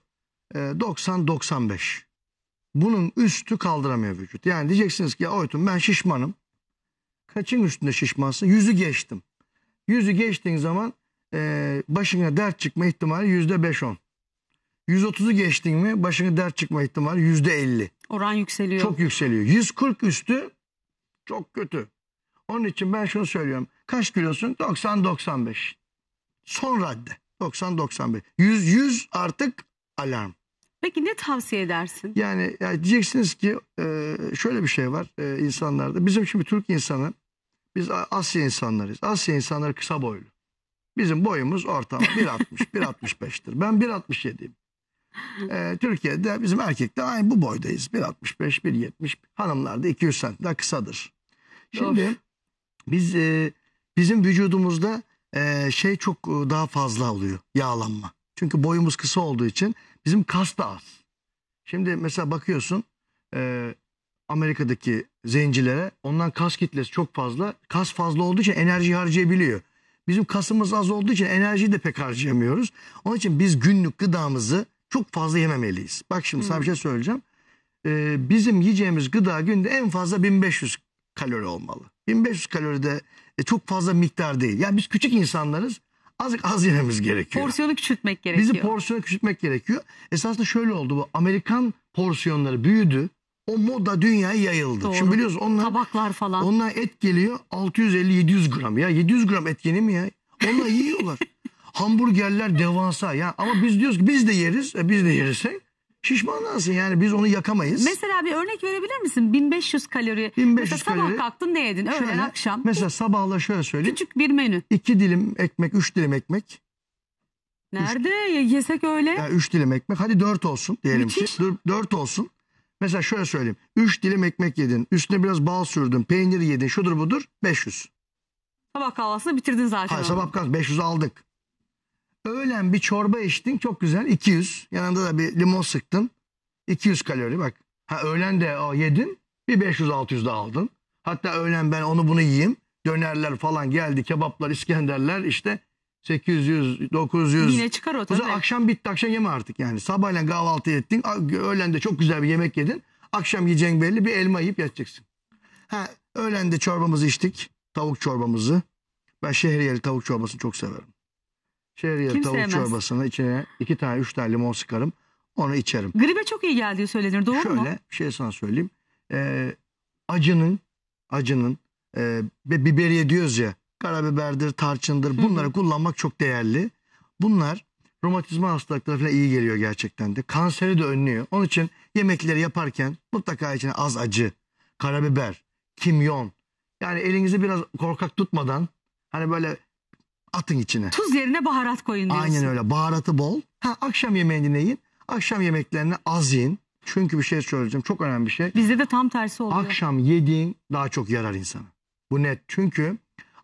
e, doksan doksan beş. Bunun üstü kaldıramıyor vücut. Yani diyeceksiniz ki ya Oytun ben şişmanım. Kaçın üstünde şişmansın? Yüzü geçtim. Yüzü geçtiğin zaman e, başına dert çıkma ihtimali yüzde beş on. yüz otuzu geçtin mi başına dert çıkma ihtimali yüzde elli. Oran yükseliyor. Çok yükseliyor. yüz kırk üstü çok kötü. Onun için ben şunu söylüyorum. Kaç kilosun? doksan doksan beş. Son radde. doksan doksan beş. yüz yüz artık alarm. Peki ne tavsiye edersin? Yani, yani diyeceksiniz ki e, şöyle bir şey var e, insanlarda. Bizim şimdi Türk insanı, biz Asya insanlarıyız. Asya insanları kısa boylu. Bizim boyumuz ortalama bir altmış, bir altmış beş'tir. Ben bir altmış yedi'yim. E, Türkiye'de bizim erkekler aynı bu boydayız. bir altmış beş, bir yetmiş. Hanımlarda iki yüz santim daha kısadır. Şimdi of. biz e, bizim vücudumuzda e, şey çok daha fazla oluyor, yağlanma. Çünkü boyumuz kısa olduğu için bizim kas da az. Şimdi mesela bakıyorsun e, Amerika'daki zencilere, ondan kas kitlesi çok fazla. Kas fazla olduğu için enerji harcayabiliyor. Bizim kasımız az olduğu için enerjiyi de pek harcayamıyoruz. Onun için biz günlük gıdamızı çok fazla yememeliyiz. Bak şimdi hmm. sana bir şey söyleyeceğim. E, bizim yiyeceğimiz gıda günde en fazla bin beş yüz kalori olmalı. bin beş yüz kalori de e, çok fazla miktar değil. Yani biz küçük insanlarız. Azıcık az yememiz gerekiyor. Porsiyonu küçültmek gerekiyor. Bizi porsiyonu küçültmek gerekiyor. Esasında şöyle oldu, bu Amerikan porsiyonları büyüdü. O moda dünyaya yayıldı. Doğru. Şimdi biliyorsun onlar, tabaklar falan. Onlar et geliyor altı yüz elli yedi yüz gram. Ya yedi yüz gram et yenir mi ya? Onlar yiyorlar. Hamburgerler devasa ya. Ama biz diyoruz ki biz de yeriz. E biz de yerisek şişmanlansın yani, biz onu yakamayız. Mesela bir örnek verebilir misin? bin beş yüz kalori. bin beş yüz mesela kalori, sabah kalktın ne yedin? Öğlen, şöyle, akşam. Mesela sabahla şöyle söyleyeyim. Küçük bir menü. iki dilim ekmek, üç dilim ekmek. Nerede üç, yesek öyle? Yani üç dilim ekmek. Hadi dört olsun diyelim ki. dört olsun. Mesela şöyle söyleyeyim. üç dilim ekmek yedin. Üstüne biraz bal sürdün. Peynir yedin. Şudur budur. beş yüz. Sabah kahvaltısını bitirdin zaten. Hayır, sabah kahvaltı beş yüz aldık. Öğlen bir çorba içtin, çok güzel, iki yüz. Yanında da bir limon sıktın, iki yüz kalori bak. Ha, öğlen de o yedin, bir beş yüz altı yüz daha aldın. Hatta öğlen ben onu bunu yiyeyim, dönerler falan geldi, kebaplar, İskenderler, işte sekiz yüz dokuz yüz. Yine çıkar o tabii. O akşam bitti, akşam yeme artık yani. Sabahleyin kahvaltı ettin, öğlen de çok güzel bir yemek yedin. Akşam yiyeceğin belli, bir elma yiyip yatacaksın. Ha, öğlen de çorbamızı içtik, tavuk çorbamızı. Ben şehriyeli tavuk çorbasını çok severim. Şehriye tavuk sevmez. Çorbasını içine iki tane üç tane limon sıkarım, onu içerim. Gribe çok iyi geldiği söylenir, doğru Şöyle, mu? Şöyle bir şey sana söyleyeyim. Ee, acının acının e, biberiye diyoruz ya, karabiberdir, tarçındır, bunları Hı -hı. kullanmak çok değerli. Bunlar romatizma hastalıkları falan iyi geliyor gerçekten de. Kanseri de önlüyor. Onun için yemekleri yaparken mutlaka içine az acı, karabiber, kimyon. Yani elinizi biraz korkak tutmadan hani böyle atın içine. Tuz yerine baharat koyun diyorsun. Aynen öyle. Baharatı bol. Ha, akşam yemeğini ne yiyin? Akşam yemeklerini az yiyin. Çünkü bir şey söyleyeceğim. Çok önemli bir şey. Bizde de tam tersi oluyor. Akşam yediğin daha çok yarar insana. Bu net. Çünkü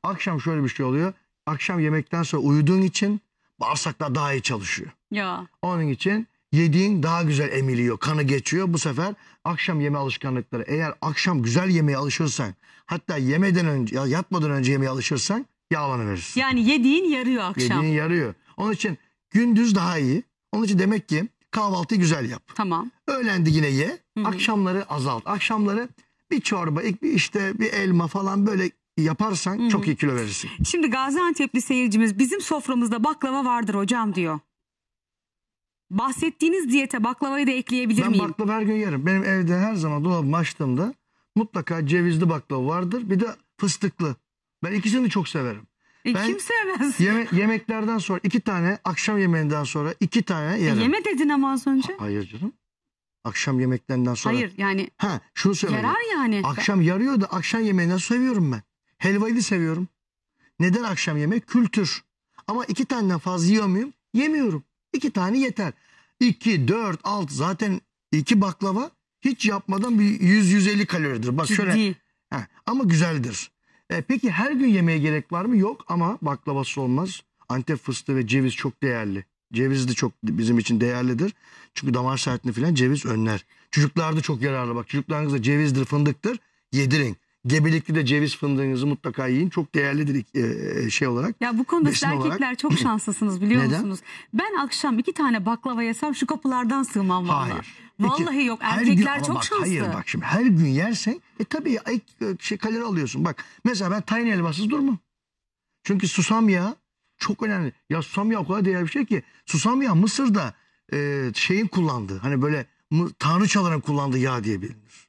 akşam şöyle bir şey oluyor. Akşam yemekten sonra uyuduğun için bağırsaklar daha iyi çalışıyor. Ya. Onun için yediğin daha güzel emiliyor. Kanı geçiyor. Bu sefer akşam yeme alışkanlıkları. Eğer akşam güzel yemeğe alışırsan, hatta yemeden önce, yatmadan önce yemeğe alışırsan yağlanıverirsin. Yani yediğin yarıyor akşam. Yediğin yarıyor. Onun için gündüz daha iyi. Onun için demek ki kahvaltıyı güzel yap. Tamam. Öğlendi yine ye. Hı-hı. Akşamları azalt. Akşamları bir çorba, bir işte bir elma falan böyle yaparsan Hı-hı. çok iyi kilo verirsin. Şimdi Gaziantep'li seyircimiz bizim soframızda baklava vardır hocam diyor. Bahsettiğiniz diyete baklavayı da ekleyebilir ben miyim? Ben baklava her gün yerim. Benim evde her zaman dolabımı açtığımda mutlaka cevizli baklava vardır. Bir de fıstıklı. Ben ikisini de çok severim. E, ben kim sevmez? Yeme yemeklerden sonra iki tane, akşam yemeğinden sonra iki tane yerim. E, yeme dedin ama az önce. Ha, hayır canım. Akşam yemeklerinden sonra. Hayır yani. Ha, şunu söyleyeyim. Yarar yani. Akşam yarıyor da akşam yemeğinden seviyorum ben. Helvayı da seviyorum. Neden akşam yemek? Kültür. Ama iki taneden fazla yiyor muyum? Yemiyorum. İki tane yeter. İki, dört, alt zaten iki baklava hiç yapmadan bir yüz yüz elli kaloridir. Bak şöyle. Ha, ama güzeldir. E, peki her gün yemeye gerek var mı? Yok ama baklavası olmaz. Antep fıstığı ve ceviz çok değerli. Ceviz de çok bizim için değerlidir. Çünkü damar saatini falan ceviz önler. Çocuklarda çok yararlı. Bak çocuklarınızda cevizdir, fındıktır. Yedirin. Gebelikli de ceviz fındığınızı mutlaka yiyin. Çok değerlidir şey olarak. Ya bu konuda siz erkekler olarak çok şanslısınız biliyor Neden? musunuz? Ben akşam iki tane baklava yesem şu kapılardan sığmam vallahi. Hayır. Vallahi Peki, yok erkekler gün, çok bak, şanslı. Hayır bak şimdi her gün yersen e tabii şey, kalori alıyorsun. Bak mesela ben tayin elmasız durmam. Çünkü susam yağı çok önemli. Ya susam yağı o kadar değerli bir şey ki. Susam yağı Mısır'da e, şeyin kullandığı hani böyle tanrıçaların kullandığı yağ diye bilinir.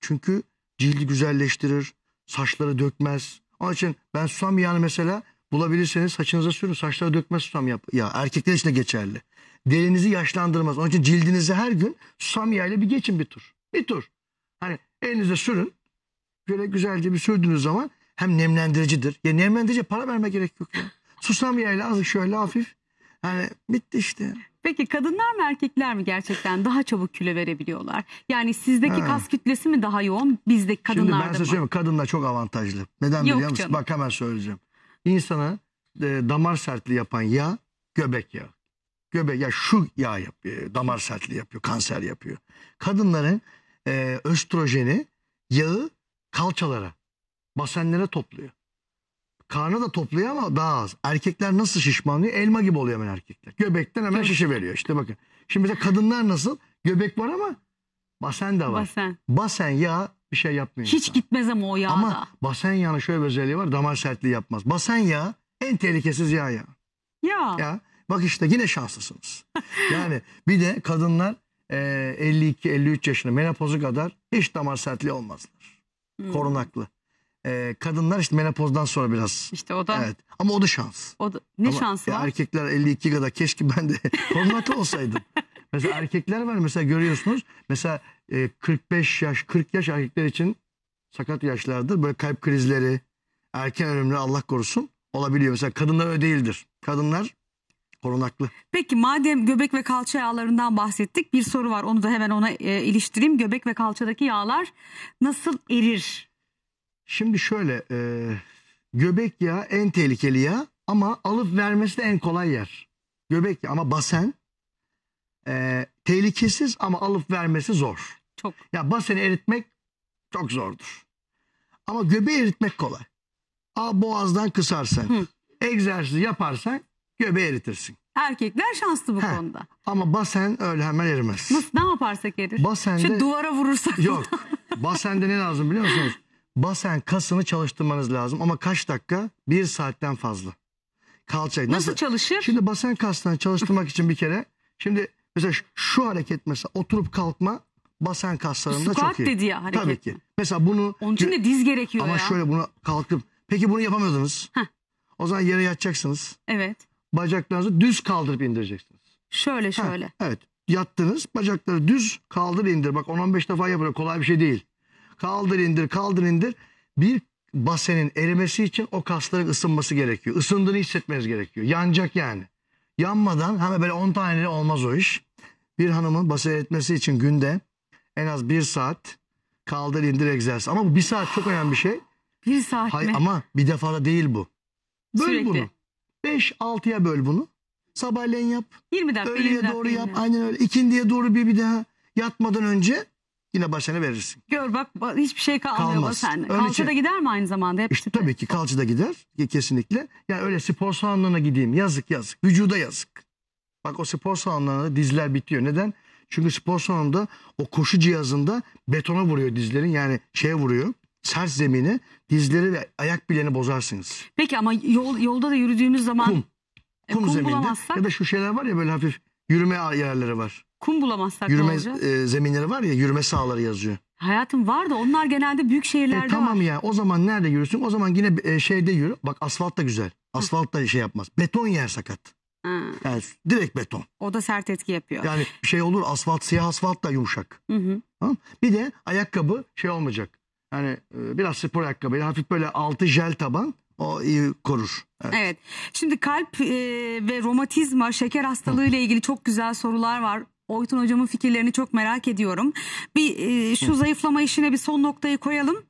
Çünkü cildi güzelleştirir, saçları dökmez. Onun için ben susam yağını mesela bulabilirseniz saçınıza sürün, saçlara dökmez susam yağı. Erkekler için de geçerli. Derinizi yaşlandırmaz. Onun için cildinizi her gün susam yağıyla bir geçin bir tur. Bir tur. Hani elinize sürün. Böyle güzelce bir sürdüğünüz zaman hem nemlendiricidir. Ya nemlendiriciye para verme gerek yok. Ya. Susam yağıyla azıcık şöyle hafif. Hani bitti işte. Peki kadınlar mı erkekler mi gerçekten daha çabuk kilo verebiliyorlar? Yani sizdeki ha. kas kütlesi mi daha yoğun bizdeki kadınlarda mı? Şimdi ben size söyleyeyim kadınlar çok avantajlı. Neden biliyor musun? Bak hemen söyleyeceğim. İnsana e, damar sertliği yapan yağ göbek yağı. Göbek ya şu yağ yapıyor. Damar sertliği yapıyor. Kanser yapıyor. Kadınların e, östrojeni yağı kalçalara, basenlere topluyor. Karnı da topluyor ama daha az. Erkekler nasıl şişmanlıyor? Elma gibi oluyor hemen erkekler. Göbekten hemen şişiveriyor. İşte bakın. Şimdi mesela kadınlar nasıl? Göbek var ama basen de var. Basen. Basen yağı bir şey yapmıyor. Hiç insan. gitmez ama o yağda. Ama basen yağının şöyle bir özelliği var. Damar sertliği yapmaz. Basen yağı en tehlikesiz yağ yağı. Ya. Ya. Bak işte yine şanslısınız. Yani bir de kadınlar e, elli iki elli üç yaşında menopozu kadar hiç damar sertliği olmazlar. Hmm. Korunaklı. Kadınlar işte menopozdan sonra biraz. İşte o da. Evet. Ama o da şans. O da, ne Ama şansı var? Erkekler elli iki kadar keşke ben de korunaklı olsaydım. Mesela erkekler var mesela görüyorsunuz. Mesela kırk beş yaş kırk yaş erkekler için sakat yaşlardır. Böyle kalp krizleri, erken ölümleri Allah korusun olabiliyor. Mesela kadınlar öyle değildir. Kadınlar korunaklı. Peki madem göbek ve kalça yağlarından bahsettik bir soru var. Onu da hemen ona e, iliştireyim. Göbek ve kalçadaki yağlar nasıl erir? Şimdi şöyle e, göbek yağı en tehlikeli yağ ama alıp vermesi de en kolay yer. Göbek yağı ama basen e, tehlikesiz ama alıp vermesi zor. Çok. Ya baseni eritmek çok zordur. Ama göbeği eritmek kolay. A, boğazdan kısarsan, Hı. egzersiz yaparsan göbeği eritirsin. Erkekler şanslı bu He, konuda. Ama basen öyle hemen erimez. Nasıl, ne yaparsak erir? Basende, Şu duvara vurursak. Yok. Basende ne lazım biliyor musunuz? Basen kasını çalıştırmanız lazım ama kaç dakika? Bir saatten fazla. Kalça nasıl, nasıl çalışır? Şimdi basen kaslarını çalıştırmak için bir kere şimdi mesela şu, şu hareket mesela oturup kalkma basen kaslarında çok iyi. Dedi ya hareket. Tabii ki. Mesela bunu onun için de diz gerekiyor ama ya. Ama şöyle bunu kalkıp peki bunu yapamıyordunuz. Heh. O zaman yere yatacaksınız. Evet. Bacaklarınızı düz kaldırıp indireceksiniz. Şöyle şöyle. Heh, evet. Yattınız. Bacakları düz kaldır indir. Bak on on beş defa yapıyor. Kolay bir şey değil. Kaldır indir kaldır indir. Bir basenin erimesi için o kasların ısınması gerekiyor. Isındığını hissetmeniz gerekiyor. Yanacak yani. Yanmadan hemen böyle on tane olmaz o iş. Bir hanımın basen eritmesi için günde en az bir saat kaldır indir egzersiz. Ama bu bir saat çok önemli bir şey. Bir saat Hayır, mi? Ama bir defada değil bu. Böl Sürekli. bunu. beş altıya böl bunu. Sabahleyin yap. yirmi dakika. Öğleye doğru yap. Aynen öyle. İkindiye doğru bir bir daha yatmadan önce. Yine basene verirsin. Gör bak hiçbir şey kalmıyor basende. Kalça da gider mi aynı zamanda? Hep işte, tabii ki kalça da gider. Kesinlikle. Yani öyle spor salonlarına gideyim. Yazık yazık. Vücuda yazık. Bak o spor salonlarında dizler bitiyor. Neden? Çünkü spor salonunda o koşu cihazında betona vuruyor dizlerin, yani şeye vuruyor. Sert zemini, dizleri ve ayak bileğini bozarsınız. Peki ama yol, yolda da yürüdüğümüz zaman kum, e, kum, kum zeminde bulamazsak... ya da şu şeyler var ya, böyle hafif yürüme yerleri var. Kum bulamazsak yürüme e, zeminleri var ya, yürüme sahaları yazıyor. Hayatım var da onlar genelde büyük şehirlerde e, tamam var. Tamam ya, o zaman nerede yürürsün? O zaman yine e, şeyde yürü. Bak asfalt da güzel. Asfalt da şey yapmaz. Beton yer sakat. Ha. Yani direkt beton. O da sert etki yapıyor. Yani şey olur, asfalt, siyah asfalt da yumuşak. Hı hı. Tamam? Bir de ayakkabı şey olmayacak. Yani biraz spor ayakkabıyla hafif böyle altı jel taban, o iyi korur. Evet. Evet. Şimdi kalp e, ve romatizma, şeker hastalığı ile ilgili çok güzel sorular var. Oytun hocamın fikirlerini çok merak ediyorum. Bir e, şu zayıflama işine bir son noktayı koyalım.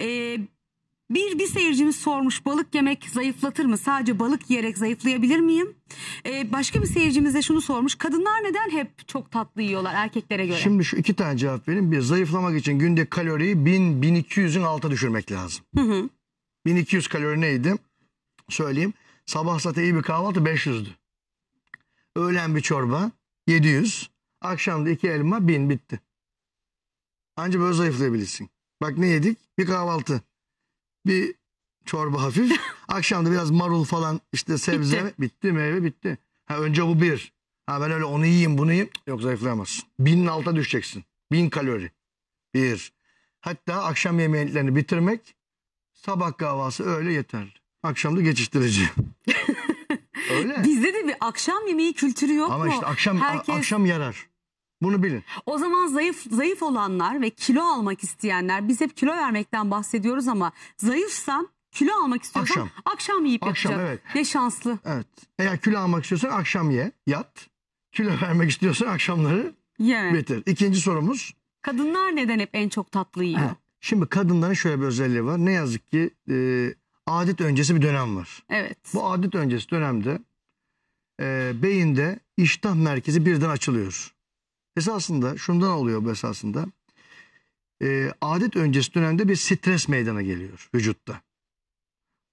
E, bir bir seyircimiz sormuş, balık yemek zayıflatır mı? Sadece balık yiyerek zayıflayabilir miyim? E, başka bir seyircimiz de şunu sormuş. Kadınlar neden hep çok tatlı yiyorlar erkeklere göre? Şimdi şu iki tane cevap vereyim. Bir, zayıflamak için günde kaloriyi bin, bin iki yüzün altına düşürmek lazım. Hı hı. bin iki yüz kalori neydi? Söyleyeyim. Sabah sate iyi bir kahvaltı beş yüzdü. Öğlen bir çorba yedi yüz. Akşamda iki elma bin, bitti. Ancak böyle zayıflayabilirsin. Bak ne yedik? Bir kahvaltı, bir çorba hafif. Akşamda biraz marul falan, işte sebze bitti, bitti meyve bitti. Ha, önce bu bir. Ha, ben öyle onu yiyeyim bunu yiyeyim. Yok, zayıflayamazsın. Binin alta düşeceksin. Bin kalori. Bir. Hatta akşam yemeğlerini bitirmek, sabah kahvaltısı öğle yeterli. Akşamda geçiştireceğim. Öyle. Bizde de bir akşam yemeği kültürü yok ama mu? Ama işte akşam, herkes... akşam yarar. Bunu bilin. O zaman zayıf zayıf olanlar ve kilo almak isteyenler, biz hep kilo vermekten bahsediyoruz ama zayıfsan, kilo almak istiyorsan akşam, akşam yiyip akşam, yapacak. Evet. Ne şanslı. Evet. Eğer kilo almak istiyorsan akşam ye, yat. Kilo vermek istiyorsan akşamları yeah. bitir. İkinci sorumuz. Kadınlar neden hep en çok tatlı yiyor? Ha. Şimdi kadınların şöyle bir özelliği var. Ne yazık ki... E... adet öncesi bir dönem var. Evet. Bu adet öncesi dönemde e, beyinde iştah merkezi birden açılıyor. Esasında şundan oluyor esasında. E, adet öncesi dönemde bir stres meydana geliyor vücutta.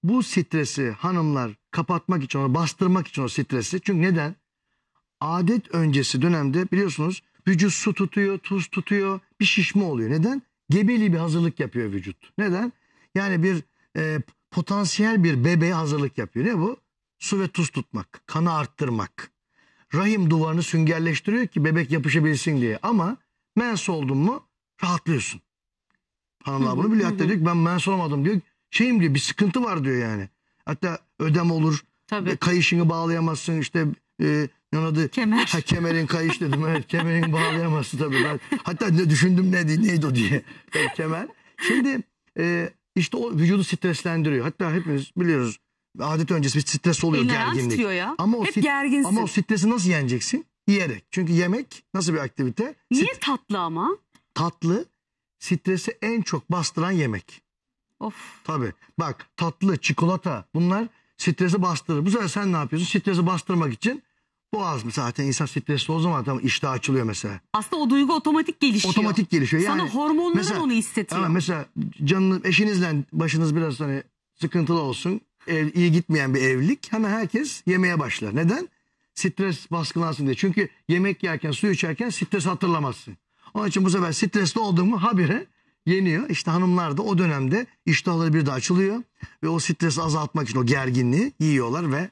Bu stresi hanımlar kapatmak için, onu bastırmak için o stresi. Çünkü neden? Adet öncesi dönemde biliyorsunuz vücut su tutuyor, tuz tutuyor, bir şişme oluyor. Neden? Gebeliği bir hazırlık yapıyor vücut. Neden? Yani bir e, potansiyel bir bebeğe hazırlık yapıyor. Ne bu? Su ve tuz tutmak, kanı arttırmak. Rahim duvarını süngerleştiriyor ki bebek yapışabilsin diye. Ama mens oldun mu rahatlıyorsun. Hanımlar bunu biliyor. Hatta diyor ki ben mens olmadım diyor. Şeyim diyor, bir sıkıntı var diyor yani. Hatta ödem olur. Tabii. Kayışını bağlayamazsın işte. E, ne adı? Kemer. Ha, kemerin kayış dedim. Evet, kemerin bağlayamazsın tabii. Ben, hatta ne düşündüm neydi, neydi o diye. Evet, kemer. Şimdi... E, İşte o vücudu streslendiriyor. Hatta hepimiz biliyoruz, adet öncesi bir stres oluyor, İnan gerginlik. Ya. Ama, o Hep gerginsin. ama o stresi nasıl yeneceksin? Yiyerek. Çünkü yemek nasıl bir aktivite? Niye Sit tatlı ama? Tatlı, stresi en çok bastıran yemek. Of. Tabii. Bak, tatlı, çikolata, bunlar stresi bastırır. Bu sefer sen ne yapıyorsun? Stresi bastırmak için boğaz mı? Zaten insan stresli o zaman tam iştah açılıyor mesela. Aslında o duygu otomatik gelişiyor. Otomatik gelişiyor. Yani sana hormonların mesela, onu hissetiyor. Ha, mesela canınız, eşinizle başınız biraz hani sıkıntılı olsun, ev, iyi gitmeyen bir evlilik, hemen herkes yemeğe başlar. Neden? Stres baskılansın diye. Çünkü yemek yerken, su içerken stres hatırlamazsın. Onun için bu sefer stresli olduğun mu habire yeniyor. İşte hanımlar da o dönemde iştahları bir de açılıyor ve o stresi azaltmak için o gerginliği yiyorlar ve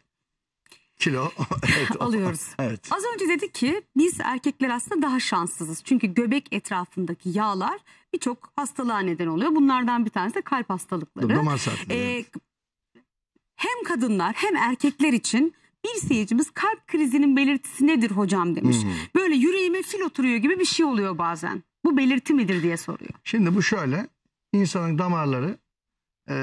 kilo evet, alıyoruz. Evet. Az önce dedik ki biz erkekler aslında daha şanssızız. Çünkü göbek etrafındaki yağlar birçok hastalığa neden oluyor. Bunlardan bir tanesi de kalp hastalıkları. Damar sarkıntı. Ee, hem kadınlar hem erkekler için bir seyircimiz kalp krizinin belirtisi nedir hocam demiş. Hmm. Böyle yüreğime fil oturuyor gibi bir şey oluyor bazen. Bu belirti midir diye soruyor. Şimdi bu şöyle. İnsanın damarları e,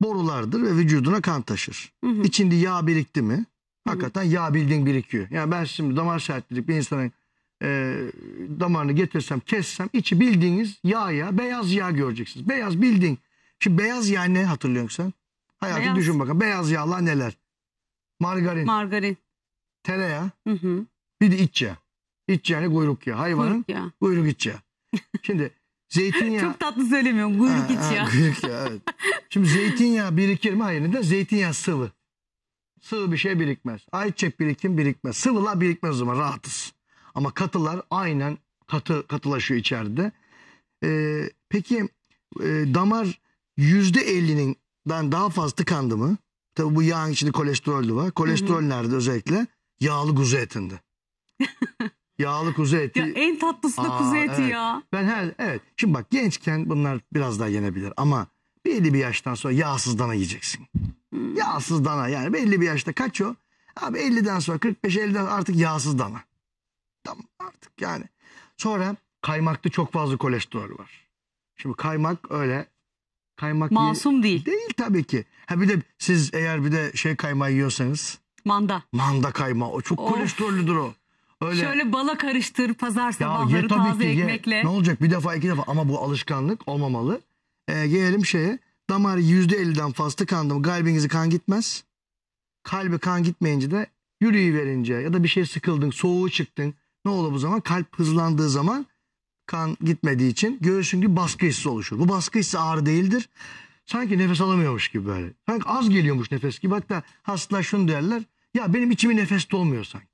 borulardır ve vücuduna kan taşır. Hmm. İçinde yağ birikti mi? Hakikaten yağ bildiğin birikiyor. Yani ben şimdi damar sertlik bir insanın e, damarını getirsem, kessem, içi bildiğiniz yağ ya, beyaz yağ göreceksiniz. Beyaz bildiğin. Şimdi beyaz yağ ne hatırlıyorsun sen? Hayatı beyaz. Düşün bakalım. Beyaz yağlar neler? Margarin. Margarin. Tereyağı. Hı hı. Bir de iç yağ. İç yağ ne? Kuyruk yağı. Hayvanın kuyruk, kuyruk iç yağı. Şimdi zeytinyağı. Çok tatlı söylemiyorum. Kuyruk iç yağı. Kuyruk yağı, evet. Şimdi zeytinyağı birikir mi? Hayır. Neden? Zeytinyağı sıvı. Sığ bir şey birikmez. Ayçiçek birikim birikmez. Sıvılar birikmez o zaman, rahatız. Ama katılar aynen katı katılaşıyor içeride. Ee, peki e, damar yüzde elli'den daha fazla tıkandı mı? Tabii bu yağın içinde kolesterol de var. Kolesterol Hı -hı. nerede özellikle? Yağlı kuzu etinde. Yağlı kuzu eti. Ya en tatlısı da Aa, kuzu eti evet. ya. Ben her evet. Şimdi bak, gençken bunlar biraz daha yenebilir ama belli bir yaştan sonra yağsız dana yiyeceksin. Hmm. Yağsız dana, yani belli bir yaşta kaç o? Abi elli'den sonra kırk beş elli'den artık yağsız dana. Tamam artık yani. Sonra kaymakta çok fazla kolesterol var. Şimdi kaymak öyle kaymak masum değil. Değil tabii ki. Ha bir de siz eğer bir de şey kaymağı yiyorsanız, manda. Manda kaymağı o çok of. Kolesterollüdür o. Öyle. Şöyle bala karıştır pazar sabahları taze ki, ekmekle. Ye. Ne olacak, bir defa iki defa, ama bu alışkanlık olmamalı. Ee, gelelim şeye, damar yüzde elli'den fazla tıkandım, kalbinizi kan gitmez. Kalbi kan gitmeyince de yürüyüverince ya da bir şey sıkıldın, soğuğu çıktın. Ne olur bu zaman? Kalp hızlandığı zaman kan gitmediği için göğsünde baskı hissi oluşur. Bu baskı hissi ağrı değildir. Sanki nefes alamıyormuş gibi böyle. Sanki az geliyormuş nefes gibi. Hatta hastalar şunu derler. Ya benim içimi nefes dolmuyor sanki.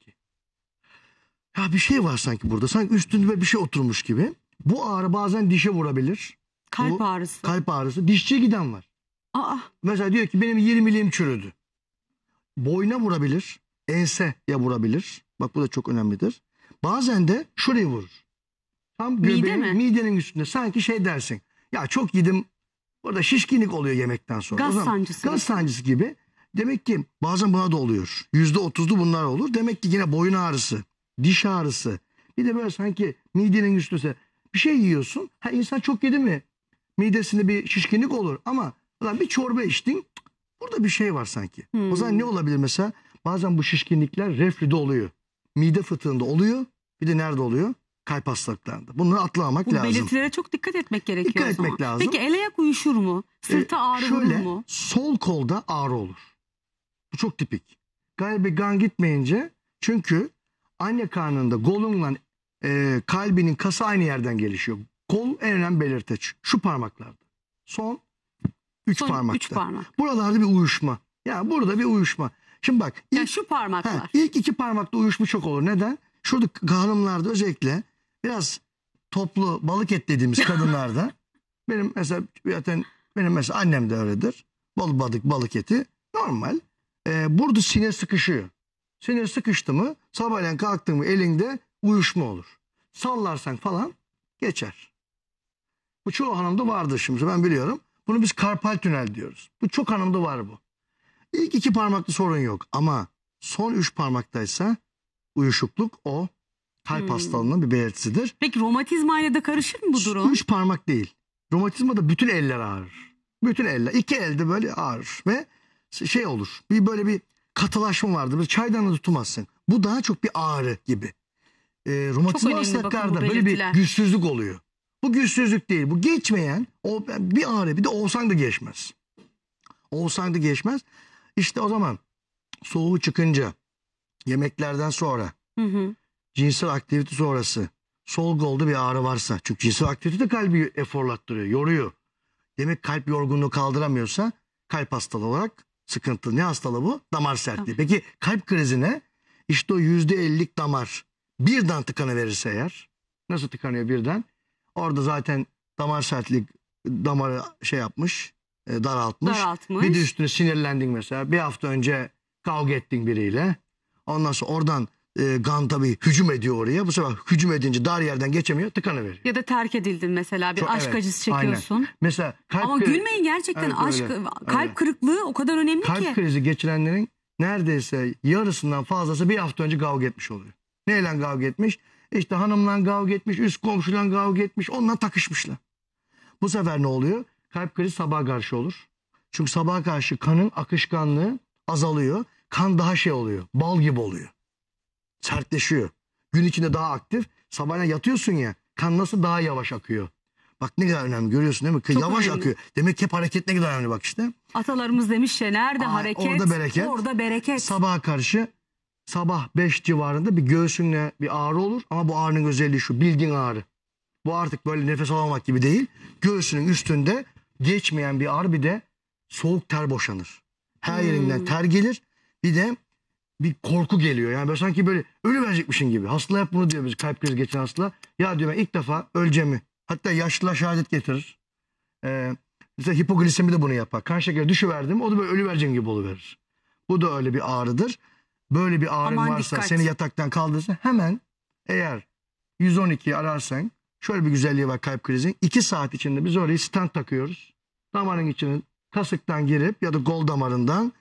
Ya bir şey var sanki burada. Sanki üstünde bir şey oturmuş gibi. Bu ağrı bazen dişe vurabilir. Kalp bu, ağrısı. Kalp ağrısı. Dişçiye giden var. Aa. Mesela diyor ki benim yirmi'liğim çürüdü. Boyna vurabilir. Enseye vurabilir. Bak bu da çok önemlidir. Bazen de şurayı vurur. Tam göbeğin, Mide mi? midenin üstünde. Sanki şey dersin. Ya çok yedim. Orada şişkinlik oluyor yemekten sonra. Gaz zaman, sancısı. Gaz sancısı gibi. Demek ki bazen buna da oluyor. Yüzde otuzlu bunlar olur. Demek ki yine boyun ağrısı, diş ağrısı. Bir de böyle sanki midenin üstünde bir şey yiyorsun. Ha, insan çok yedi mi midesinde bir şişkinlik olur. Ama ulan bir çorba içtin. Burada bir şey var sanki. Hmm. O zaman ne olabilir mesela? Bazen bu şişkinlikler reflüde oluyor. Mide fıtığında oluyor. Bir de nerede oluyor? Kalp hastalıklarında. Bunları atlamamak Bu lazım. Bu belirtilere çok dikkat etmek gerekiyor. Dikkat etmek lazım. Peki el ayak uyuşur mu? Sırta ee, ağrı şöyle, olur mu? Sol kolda ağrı olur. Bu çok tipik. Kalbe kan gitmeyince, çünkü anne karnında kolunla e, kalbinin kası aynı yerden gelişiyor. Kol en önemli belirteç. Şu parmaklarda. Son üç Son parmakta. Üç parmak. Buralarda bir uyuşma. Yani burada bir uyuşma. Şimdi bak. Ilk, ya şu parmaklar. He, ilk iki parmakta uyuşma çok olur. Neden? Şurada hanımlarda özellikle biraz toplu balık et dediğimiz kadınlarda benim mesela zaten benim mesela annem de öyledir. Bol balık balık eti normal. Ee, burada sinir sıkışıyor. Sinir sıkıştı mı sabahleyin kalktın mı elinde uyuşma olur. Sallarsan falan geçer. Bu çoğu hanımda vardır şimdi ben biliyorum. Bunu biz karpal tünel diyoruz. Bu çok hanımda var bu. İlk iki parmakta sorun yok ama son üç parmaktaysa uyuşukluk o kalp hmm. hastalığının bir belirtisidir. Peki romatizmayla da karışır mı bu durum? Üç parmak değil. Romatizmada bütün eller ağrır. Bütün eller. İki elde böyle ağrır ve şey olur. Bir böyle bir katılaşma vardır. Bir çaydanı tutamazsın. Bu daha çok bir ağrı gibi. E, romatizma hastalıklarda böyle bir güçsüzlük oluyor. Bu güçsüzlük değil. Bu geçmeyen o bir ağrı. Bir de olsan da geçmez. Olsan da geçmez. İşte o zaman soğuğu çıkınca, yemeklerden sonra, hı hı. cinsel aktivite sonrası, sol kolda bir ağrı varsa, çünkü cinsel aktivite de kalbi eforlattırıyor, yoruyor. Demek kalp yorgunluğu kaldıramıyorsa kalp hastalığı olarak sıkıntı. Ne hastalığı bu? Damar sertliği. Peki kalp krizine işte o yüzde elli'lik damar birden tıkanıverirse eğer, nasıl tıkanıyor birden? Orada zaten damar sertliği damarı şey yapmış, daraltmış. daraltmış. Bir de üstüne sinirlendin mesela. Bir hafta önce kavga ettin biriyle. Ondan sonra oradan e, kan tabii hücum ediyor oraya. Bu sefer hücum edince dar yerden geçemiyor, tıkanıveriyor. Ya da terk edildin mesela, bir Çok, aşk evet, acısı çekiyorsun. Aynen. Mesela kalp Ama krizi, gülmeyin gerçekten evet, aşk, öyle, kalp öyle. kırıklığı o kadar önemli kalp ki. Kalp krizi geçirenlerin neredeyse yarısından fazlası bir hafta önce kavga etmiş oluyor. Neyle kavga etmiş? İşte hanımla kavga etmiş, üst komşuyla kavga etmiş, onunla takışmışlar. Bu sefer ne oluyor? Kalp krizi sabaha karşı olur. Çünkü sabaha karşı kanın akışkanlığı azalıyor. Kan daha şey oluyor, bal gibi oluyor. Sertleşiyor. Gün içinde daha aktif. Sabahleyin yatıyorsun ya, kan nasıl daha yavaş akıyor. Bak ne kadar önemli, görüyorsun değil mi? Çok yavaş önemli. akıyor. Demek ki hep hareket ne kadar önemli bak işte. Atalarımız demiş ya, nerede Aa, hareket, orada bereket. orada bereket. Sabaha karşı, sabah beş civarında bir göğsünle bir ağrı olur. Ama bu ağrının özelliği şu, bildiğin ağrı. Bu artık böyle nefes alamak gibi değil. Göğsünün üstünde geçmeyen bir ağrı, bir de soğuk ter boşanır. Her hmm. yerinden ter gelir. bir de bir korku geliyor. Yani böyle sanki böyle ölü verecekmişin gibi. Hasta hep bunu diyor biz, kalp krizi geçen hasta. Ya diyor ben ilk defa öleceğimi. Hatta yaşlılar şehadet getirir. Ee, mesela hipoglisemi de bunu yapar. Kan şekeri düşüverdim, o da böyle ölü vereceğim gibi oluverir. Bu da öyle bir ağrıdır. Böyle bir ağrın Aman varsa dikkat. Seni yataktan kaldırırsa hemen eğer yüz on ikiyi ararsan şöyle bir güzelliği var kalp krizi. iki saat içinde biz oraya stent takıyoruz. Damarın içine kasıktan girip ya da gol damarından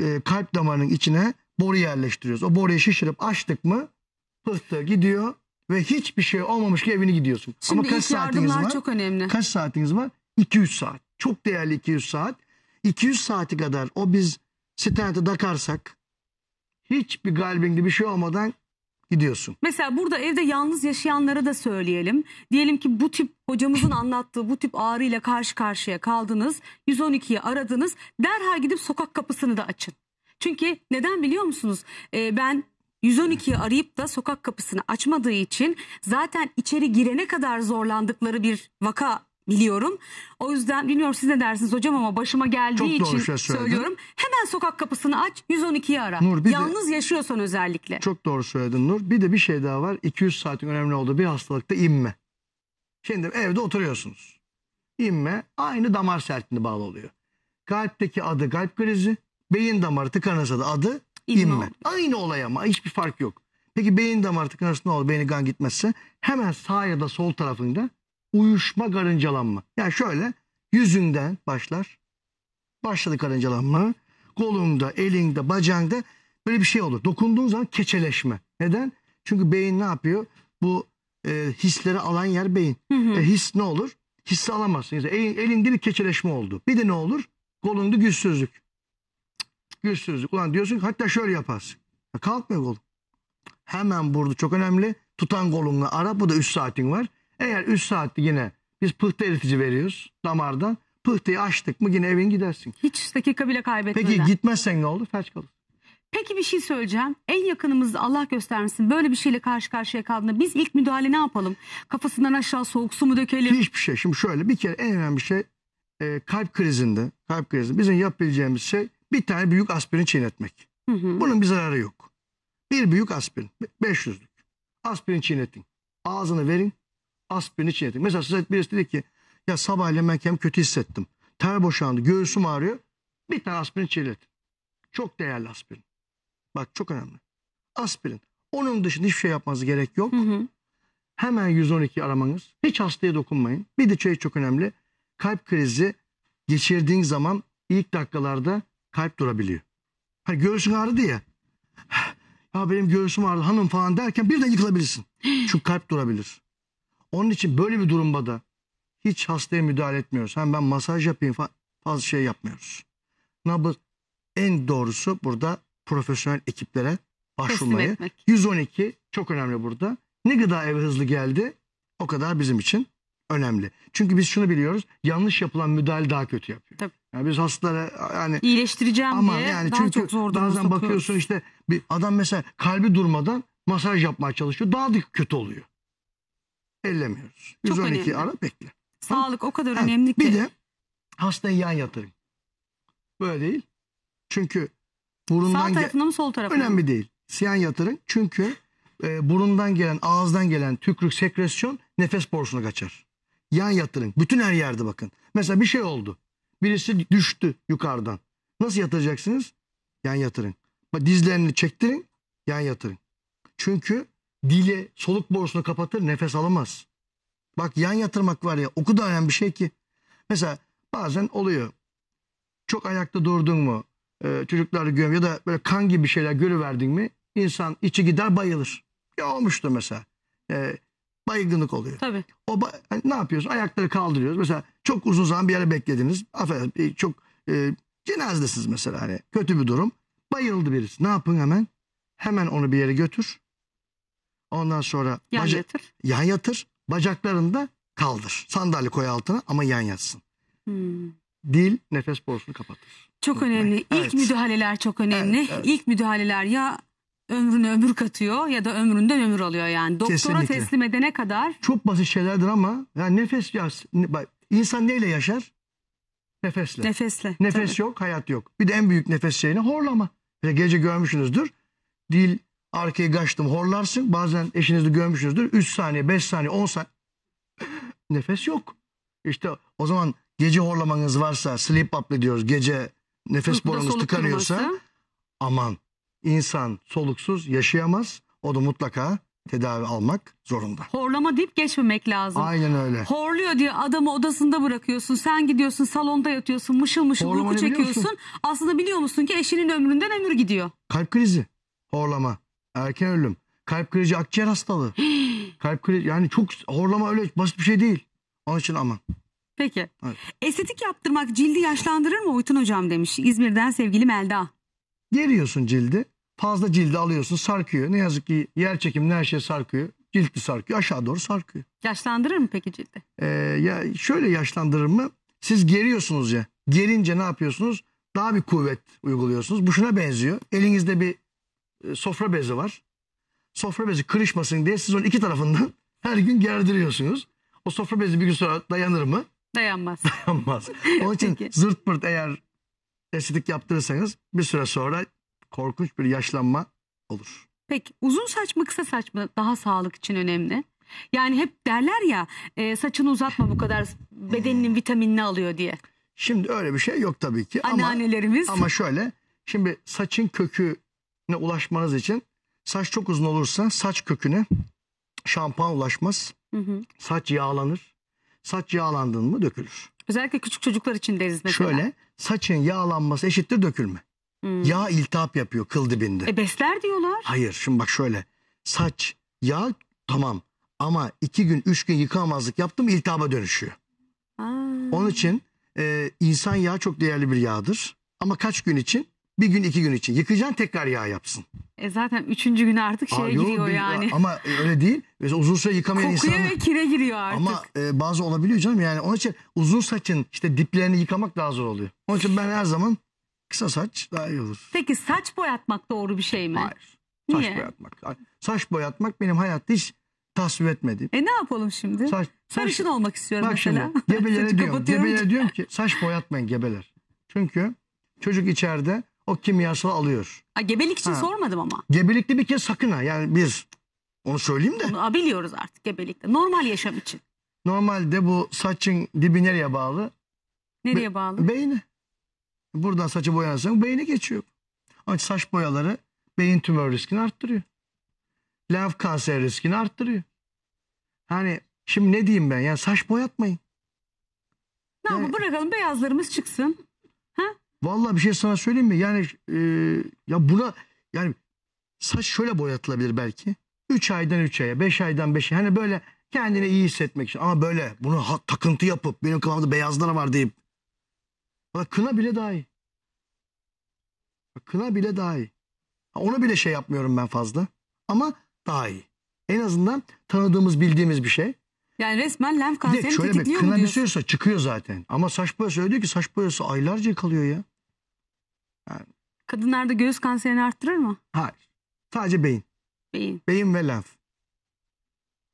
e, kalp damarının içine boru yerleştiriyoruz. O boruyu şişirip açtık mı pıhtı gidiyor ve hiçbir şey olmamış ki evine gidiyorsun. Şimdi ama kaç saatiniz var? Çok önemli. Kaç saatiniz var? iki yüz saat. Çok değerli iki yüz saat. iki yüz saati kadar o biz stenti takarsak hiçbir kalbinde bir şey olmadan gidiyorsun. Mesela burada evde yalnız yaşayanlara da söyleyelim. Diyelim ki bu tip hocamızın anlattığı bu tip ağrıyla karşı karşıya kaldınız. yüz on ikiyi aradınız. Derhal gidip sokak kapısını da açın. Çünkü neden biliyor musunuz? Ee, ben yüz on ikiyi arayıp da sokak kapısını açmadığı için zaten içeri girene kadar zorlandıkları bir vaka biliyorum. O yüzden bilmiyorum siz ne dersiniz hocam ama başıma geldiği için şey söylüyorum. Hemen sokak kapısını aç, yüz on ikiyi ara. Nur, yalnız de, yaşıyorsan özellikle. Çok doğru söyledin Nur. Bir de bir şey daha var. iki yüz saatin önemli olduğu bir hastalıkta inme. Şimdi evde oturuyorsunuz. İnme aynı damar sertliğine bağlı oluyor. Kalpteki adı kalp krizi, beyin damarı tıkanırsa da adı inme. inme. Aynı olay ama hiçbir fark yok. Peki beyin damarı tıkanırsa ne olur? Beyni kan gitmezse hemen sağ ya da sol tarafında uyuşma, karıncalanma. Yani şöyle yüzünden başlar. Başladı karıncalanma. Kolunda, elinde, bacağında böyle bir şey olur. Dokunduğun zaman keçeleşme. Neden? Çünkü beyin ne yapıyor? Bu e, hisleri alan yer beyin. Hı hı. E, his ne olur? Hissi alamazsın. Yani elinde bir keçeleşme oldu. Bir de ne olur? Kolunda güçsüzlük. Güçsüzlük. Ulan diyorsun ki hatta şöyle yaparsın. Ya kalkmıyor kolun. Hemen burada çok önemli. Tutan kolunla ara. Bu da üç saatin var. Eğer üç saatte yine biz pıhtı eritici veriyoruz damardan. Pıhtıyı açtık mı yine evin gidersin. Hiç dakika bile kaybetmeden. Peki gitmezsen ne olur? Felç kalır. Peki bir şey söyleyeceğim. En yakınımızda Allah göstermesin böyle bir şeyle karşı karşıya kaldığında biz ilk müdahale ne yapalım? Kafasından aşağı soğuk su mu dökelim? Hiçbir şey. Şimdi şöyle bir kere en önemli şey e, kalp krizinde. Kalp krizinde bizim yapabileceğimiz şey bir tane büyük aspirin çiğnetmek. Hı hı. Bunun bir zararı yok. Bir büyük aspirin. beş yüzlük. Aspirin çiğnetin. Ağzını verin. Aspirin çiğnetin. Mesela size birisi dedi ki ya sabahleyin ben kendimi kötü hissettim. Ter boşandı. Göğsüm ağrıyor. Bir tane aspirin çiğnetin. Çok değerli aspirin. Bak çok önemli. Aspirin. Onun dışında hiçbir şey yapmanız gerek yok. Hı hı. Hemen yüz on ikiyi aramanız. Hiç hastaya dokunmayın. Bir de şey çok önemli. Kalp krizi geçirdiğin zaman ilk dakikalarda kalp durabiliyor. Hani göğsün ağrıdı ya. Ya benim göğsüm ağrıdı hanım falan derken birden yıkılabilirsin. Çünkü kalp durabilir. Onun için böyle bir durumda da hiç hastaya müdahale etmiyoruz. Hem ben masaj yapayım falan fazla şey yapmıyoruz. Nabız en doğrusu burada profesyonel ekiplere başvurmayı. yüz on iki çok önemli burada. Ne kadar eve hızlı geldi o kadar bizim için önemli. Çünkü biz şunu biliyoruz. Yanlış yapılan müdahale daha kötü yapıyor. Tabii. Yani biz hastalara yani iyileştireceğim ama diye yani daha çok zor duruma sokuyoruz. Bazen bakıyorsun işte bir adam mesela kalbi durmadan masaj yapmaya çalışıyor. Daha da kötü oluyor. Ellemiyoruz. yüz on iki ara bekle. Sağlık o kadar ha, önemli ki. Bir de hastayı yan yatırın. Böyle değil. Çünkü burundan sağ tarafına mı sol tarafına önemli mı? Değil. Yan yatırın. Çünkü e, burundan gelen, ağızdan gelen tükürük sekresyon nefes borusuna kaçar. Yan yatırın. Bütün her yerde bakın. Mesela bir şey oldu. Birisi düştü yukarıdan. Nasıl yatıracaksınız? Yan yatırın. Dizlerini çektirin. Yan yatırın. Çünkü dili soluk borusunu kapatır, nefes alamaz. Bak yan yatırmak var ya, o kadar önemli bir şey ki. Mesela bazen oluyor. Çok ayakta durdun mu, e, çocukları göm ya da böyle kan gibi şeyler görüverdin mi, insan içi gider bayılır. Ya olmuştu mesela. E, baygınlık oluyor. Tabii. O ba hani ne yapıyorsun? Ayakları kaldırıyoruz. Mesela çok uzun zaman bir yere beklediniz. Affedersin, çok e, cenazedesiniz mesela. Hani kötü bir durum. Bayıldı birisi. Ne yapın hemen? Hemen onu bir yere götür. Ondan sonra yan yatır. Yan yatır. Bacaklarını da kaldır. Sandalye koy altına ama yan yatsın. Hmm. Dil nefes borusunu kapatır. Çok Unutmayın. Önemli. Evet. İlk müdahaleler çok önemli. Evet, evet. İlk müdahaleler ya ömrüne ömür katıyor ya da ömründen ömür alıyor yani. Doktora Kesinlikle. Teslim edene kadar. Çok basit şeylerdir ama yani nefes insan neyle yaşar? Nefesle. Nefesle. Nefes tabii. Yok, hayat yok. Bir de en büyük nefes şeyini horlama. Ve gece görmüşsünüzdür. Dil arkaya kaçtım horlarsın. Bazen eşinizi görmüşsünüzdür. üç saniye, beş saniye, on saniye. Nefes yok. İşte o zaman gece horlamanız varsa, sleep apnea diyoruz, gece nefes borunuz tıkanıyorsa, aman, insan soluksuz yaşayamaz. O da mutlaka tedavi almak zorunda. Horlama deyip geçmemek lazım. Aynen öyle. Horluyor diye adamı odasında bırakıyorsun. Sen gidiyorsun salonda yatıyorsun. Mışıl mışıl uyku çekiyorsun. Aslında biliyor musun ki eşinin ömründen ömür gidiyor. Kalp krizi. Horlama. Erken ölüm. Kalp krizi, akciğer hastalığı. Kalp krizi. Yani çok horlama öyle basit bir şey değil. Onun için aman. Peki. Evet. Estetik yaptırmak cildi yaşlandırır mı Oytun hocam demiş. İzmir'den sevgili Melda. Geriyorsun cildi. Fazla cildi alıyorsun, sarkıyor. Ne yazık ki yer çekimine her şey sarkıyor. Ciltli sarkıyor, aşağı doğru sarkıyor. Yaşlandırır mı peki cildi? Ee, ya şöyle yaşlandırır mı? Siz geriyorsunuz ya. Gerince ne yapıyorsunuz? Daha bir kuvvet uyguluyorsunuz. Bu şuna benziyor. Elinizde bir e, sofra bezi var. Sofra bezi kırışmasın diye siz onun iki tarafından her gün gerdiriyorsunuz. O sofra bezi bir gün sonra dayanır mı? Dayanmaz. Dayanmaz. Onun için zırt pırt eğer estetik yaptırırsanız bir süre sonra korkunç bir yaşlanma olur. Peki uzun saç mı kısa saç mı daha sağlık için önemli? Yani hep derler ya e, saçını uzatma bu kadar bedeninin vitaminini alıyor diye. Şimdi öyle bir şey yok tabii ki. Anneannelerimiz. Ama, ama şöyle şimdi saçın köküne ulaşmanız için saç çok uzun olursa saç köküne şampuan ulaşmaz. Hı hı. Saç yağlanır. Saç yağlandın mı dökülür. Özellikle küçük çocuklar için deriz mesela. Şöyle saçın yağlanması eşittir dökülme. Hmm. Yağ iltihap yapıyor kıl dibinde. E besler diyorlar. Hayır şimdi bak şöyle. Saç, yağ tamam ama iki gün üç gün yıkamazlık yaptım iltihaba dönüşüyor. Aa. Onun için e, insan yağı çok değerli bir yağdır. Ama kaç gün için? Bir gün iki gün için. Yıkayacaksın tekrar yağ yapsın. E zaten üçüncü gün artık şeye Aa, yok, giriyor bir, yani. Ama öyle değil. Mesela uzun süre yıkamayan insanlar. Kokuya ve kire giriyor artık. Ama e, bazı olabiliyor canım yani. Onun için uzun saçın işte diplerini yıkamak daha zor oluyor. Onun için ben her zaman... Kısa saç daha iyi olur. Peki saç boyatmak doğru bir şey mi? Hayır. Niye? Saç boyatmak. Saç boyatmak benim hayatta hiç tasvip etmediğim. E ne yapalım şimdi? Saç, sarışın saç, olmak istiyorum bak mesela. Şimdi, gebelere diyorum, gebelere diyorum ki saç boyatmayın gebeler. Çünkü çocuk içeride o kimyasalı alıyor. A, gebelik için ha. sormadım ama. Gebelikte bir kez sakın ha. Yani bir onu söyleyeyim de. Onu biliyoruz artık gebelikte. Normal yaşam için. Normalde bu saçın dibi nereye bağlı? Nereye Be bağlı? Beyni. Buradan saçı boyanırsan beyine geçiyor. Ama saç boyaları beyin tümör riskini arttırıyor. Lenf kanser riskini arttırıyor. Hani şimdi ne diyeyim ben? Yani saç boyatmayın. Ne yani, yapalım bırakalım beyazlarımız çıksın. Ha? Vallahi bir şey sana söyleyeyim mi? Yani e, ya buna yani saç şöyle boyatılabilir belki. üç aydan üç aya, beş aydan beşe. Hani böyle kendini iyi hissetmek için. Ama böyle bunu takıntı yapıp benim kafamda beyazlar var deyip bak kına bile daha iyi. Bak kına bile daha iyi. Onu bile şey yapmıyorum ben fazla. Ama daha iyi. En azından tanıdığımız, bildiğimiz bir şey. Yani resmen lenf kanseri tetikliyor mu diyorsun? Kına bir sürüyorsa çıkıyor zaten. Ama saç boyası öyle diyor ki saç boyası aylarca kalıyor ya. Yani... Kadınlarda göğüs kanserini arttırır mı? Hayır. Sadece beyin. Beyin. Beyin ve lenf.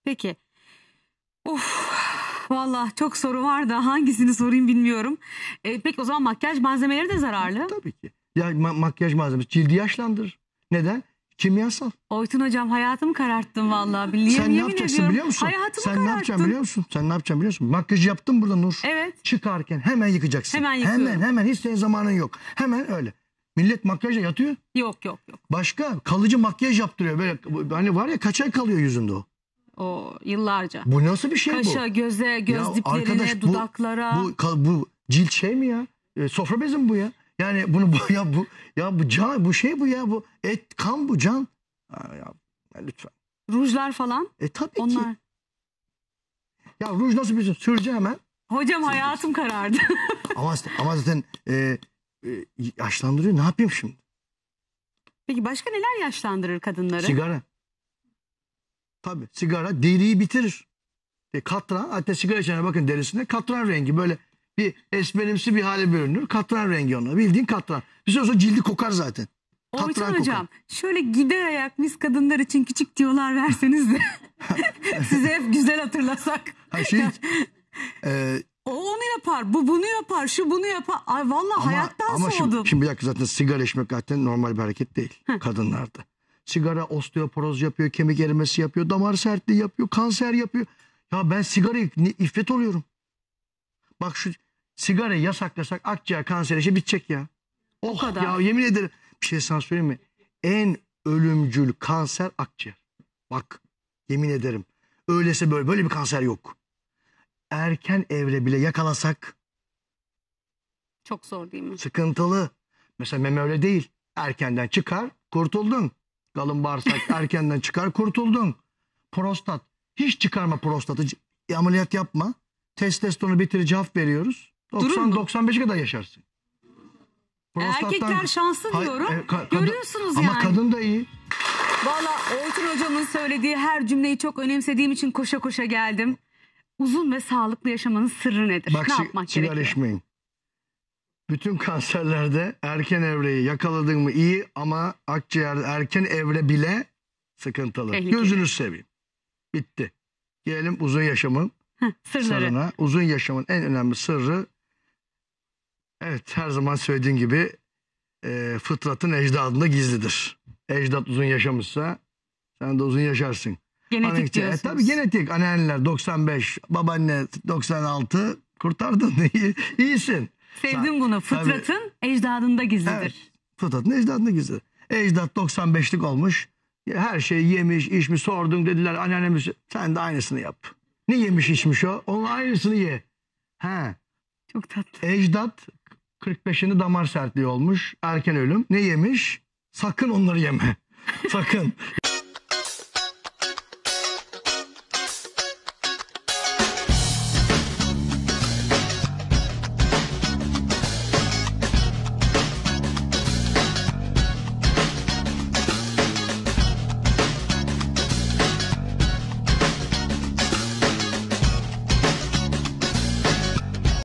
Peki. Of. Vallahi çok soru var da hangisini sorayım bilmiyorum. E, peki o zaman makyaj malzemeleri de zararlı. Tabii ki. Ya ma makyaj malzemesi cildi yaşlandırır. Neden? Kimyasal. Oytun hocam hayatımı kararttın vallahi. Bilmiyorum. Sen ne yapacaksın ediyorum. biliyor musun? Hayatımı Sen kararttın. ne yapacaksın biliyor musun? Sen ne yapacaksın biliyor musun? Makyaj yaptın burada Nur. Evet. Çıkarken hemen yıkacaksın. Hemen yıkıyorum. Hemen hemen hiç senin zamanın yok. Hemen öyle. Millet makyajla yatıyor. Yok yok yok. Başka kalıcı makyaj yaptırıyor. Böyle hani var ya kaç ay kalıyor yüzünde o. O yıllarca. Bu nasıl bir şey Kaşa, bu? Kaşa, göze, göz ya diplerine, arkadaş, bu, dudaklara. Bu, bu, bu cilt şey mi ya? E, sofra bezi mi bu ya? Yani bunu bu ya bu ya bu can bu şey bu ya bu et kan bu can. Aa, ya, ya, lütfen. Rujlar falan. E tabii Onlar... ki. Ya ruj nasıl bir şey? Sürece hemen. Hocam Sürece. hayatım karardı. ama, ama zaten e, e, yaşlandırıyor. Ne yapayım şimdi? Peki başka neler yaşlandırır kadınları? Sigara. Tabii sigara deriyi bitirir. E, katran, hatta sigara içene bakın derisinde katran rengi böyle bir esmerimsi bir hale bürünür. Katran rengi ona bildiğin katran. Bir süre sonra cildi kokar zaten. Oytun hocam şöyle gider ayak mis kadınlar için küçük tiyolar verseniz de size hep güzel hatırlasak. Ha, şey, e, o onu yapar. yapar, bu bunu yapar, şu bunu yapar. Ay vallahi ama, hayattan ama soğudum. Şimdi, şimdi bir dakika, zaten sigara içmek zaten normal bir hareket değil Hı. kadınlarda. Sigara osteoporoz yapıyor, kemik erimesi yapıyor, damar sertliği yapıyor, kanser yapıyor. Ya ben sigara iffet oluyorum. Bak şu sigarayı yasaklasak akciğer kanseri işi bitecek ya. Oh, o kadar. Ya yemin ederim bir şey sana söyleyeyim mi? En ölümcül kanser akciğer. Bak yemin ederim. Öyleyse böyle böyle bir kanser yok. Erken evre bile yakalasak çok zor değil mi? Sıkıntılı. Mesela meme öyle değil. Erkenden çıkar, kurtuldun. Kalın bağırsak erkenden çıkar, kurtuldun. Prostat. Hiç çıkarma prostatı. Ameliyat yapma. Testosteronu bitirici hap veriyoruz. doksan doksan beşe kadar yaşarsın. Prostattan... Erkekler şanslı diyorum. Hayır, e, görüyorsunuz ama yani. Ama kadın da iyi. Vallahi Oytun hocamın söylediği her cümleyi çok önemsediğim için koşa koşa geldim. Uzun ve sağlıklı yaşamanın sırrı nedir? Bak, ne yapmak gerekiyor? Sigara içmeyin. Bütün kanserlerde erken evreyi yakaladın mı iyi ama akciğerde erken evre bile sıkıntılı. Tehlikeli. Gözünüz seveyim. Bitti. Gelelim uzun yaşamın Heh, sırrına. Uzun yaşamın en önemli sırrı, evet her zaman söylediğim gibi e, fıtratın ecdadında gizlidir. Ecdat uzun yaşamışsa sen de uzun yaşarsın. Genetik diyorsunuz. E, tabii genetik. Anneanneler doksan beş, babaanne doksan altı, kurtardın. İyisin. Sevdim sen, bunu. Fıtratın tabii, ecdadında gizlidir. Evet, fıtratın ecdadında gizlidir. Ecdat doksan beşlik olmuş. Her şeyi yemiş, içmiş, sordun dediler anneannemiz. Sen de aynısını yap. Ne yemiş, içmiş o? Onun aynısını ye. He. Çok tatlı. Ecdat kırk beşinde damar sertliği olmuş. Erken ölüm. Ne yemiş? Sakın onları yeme. Sakın.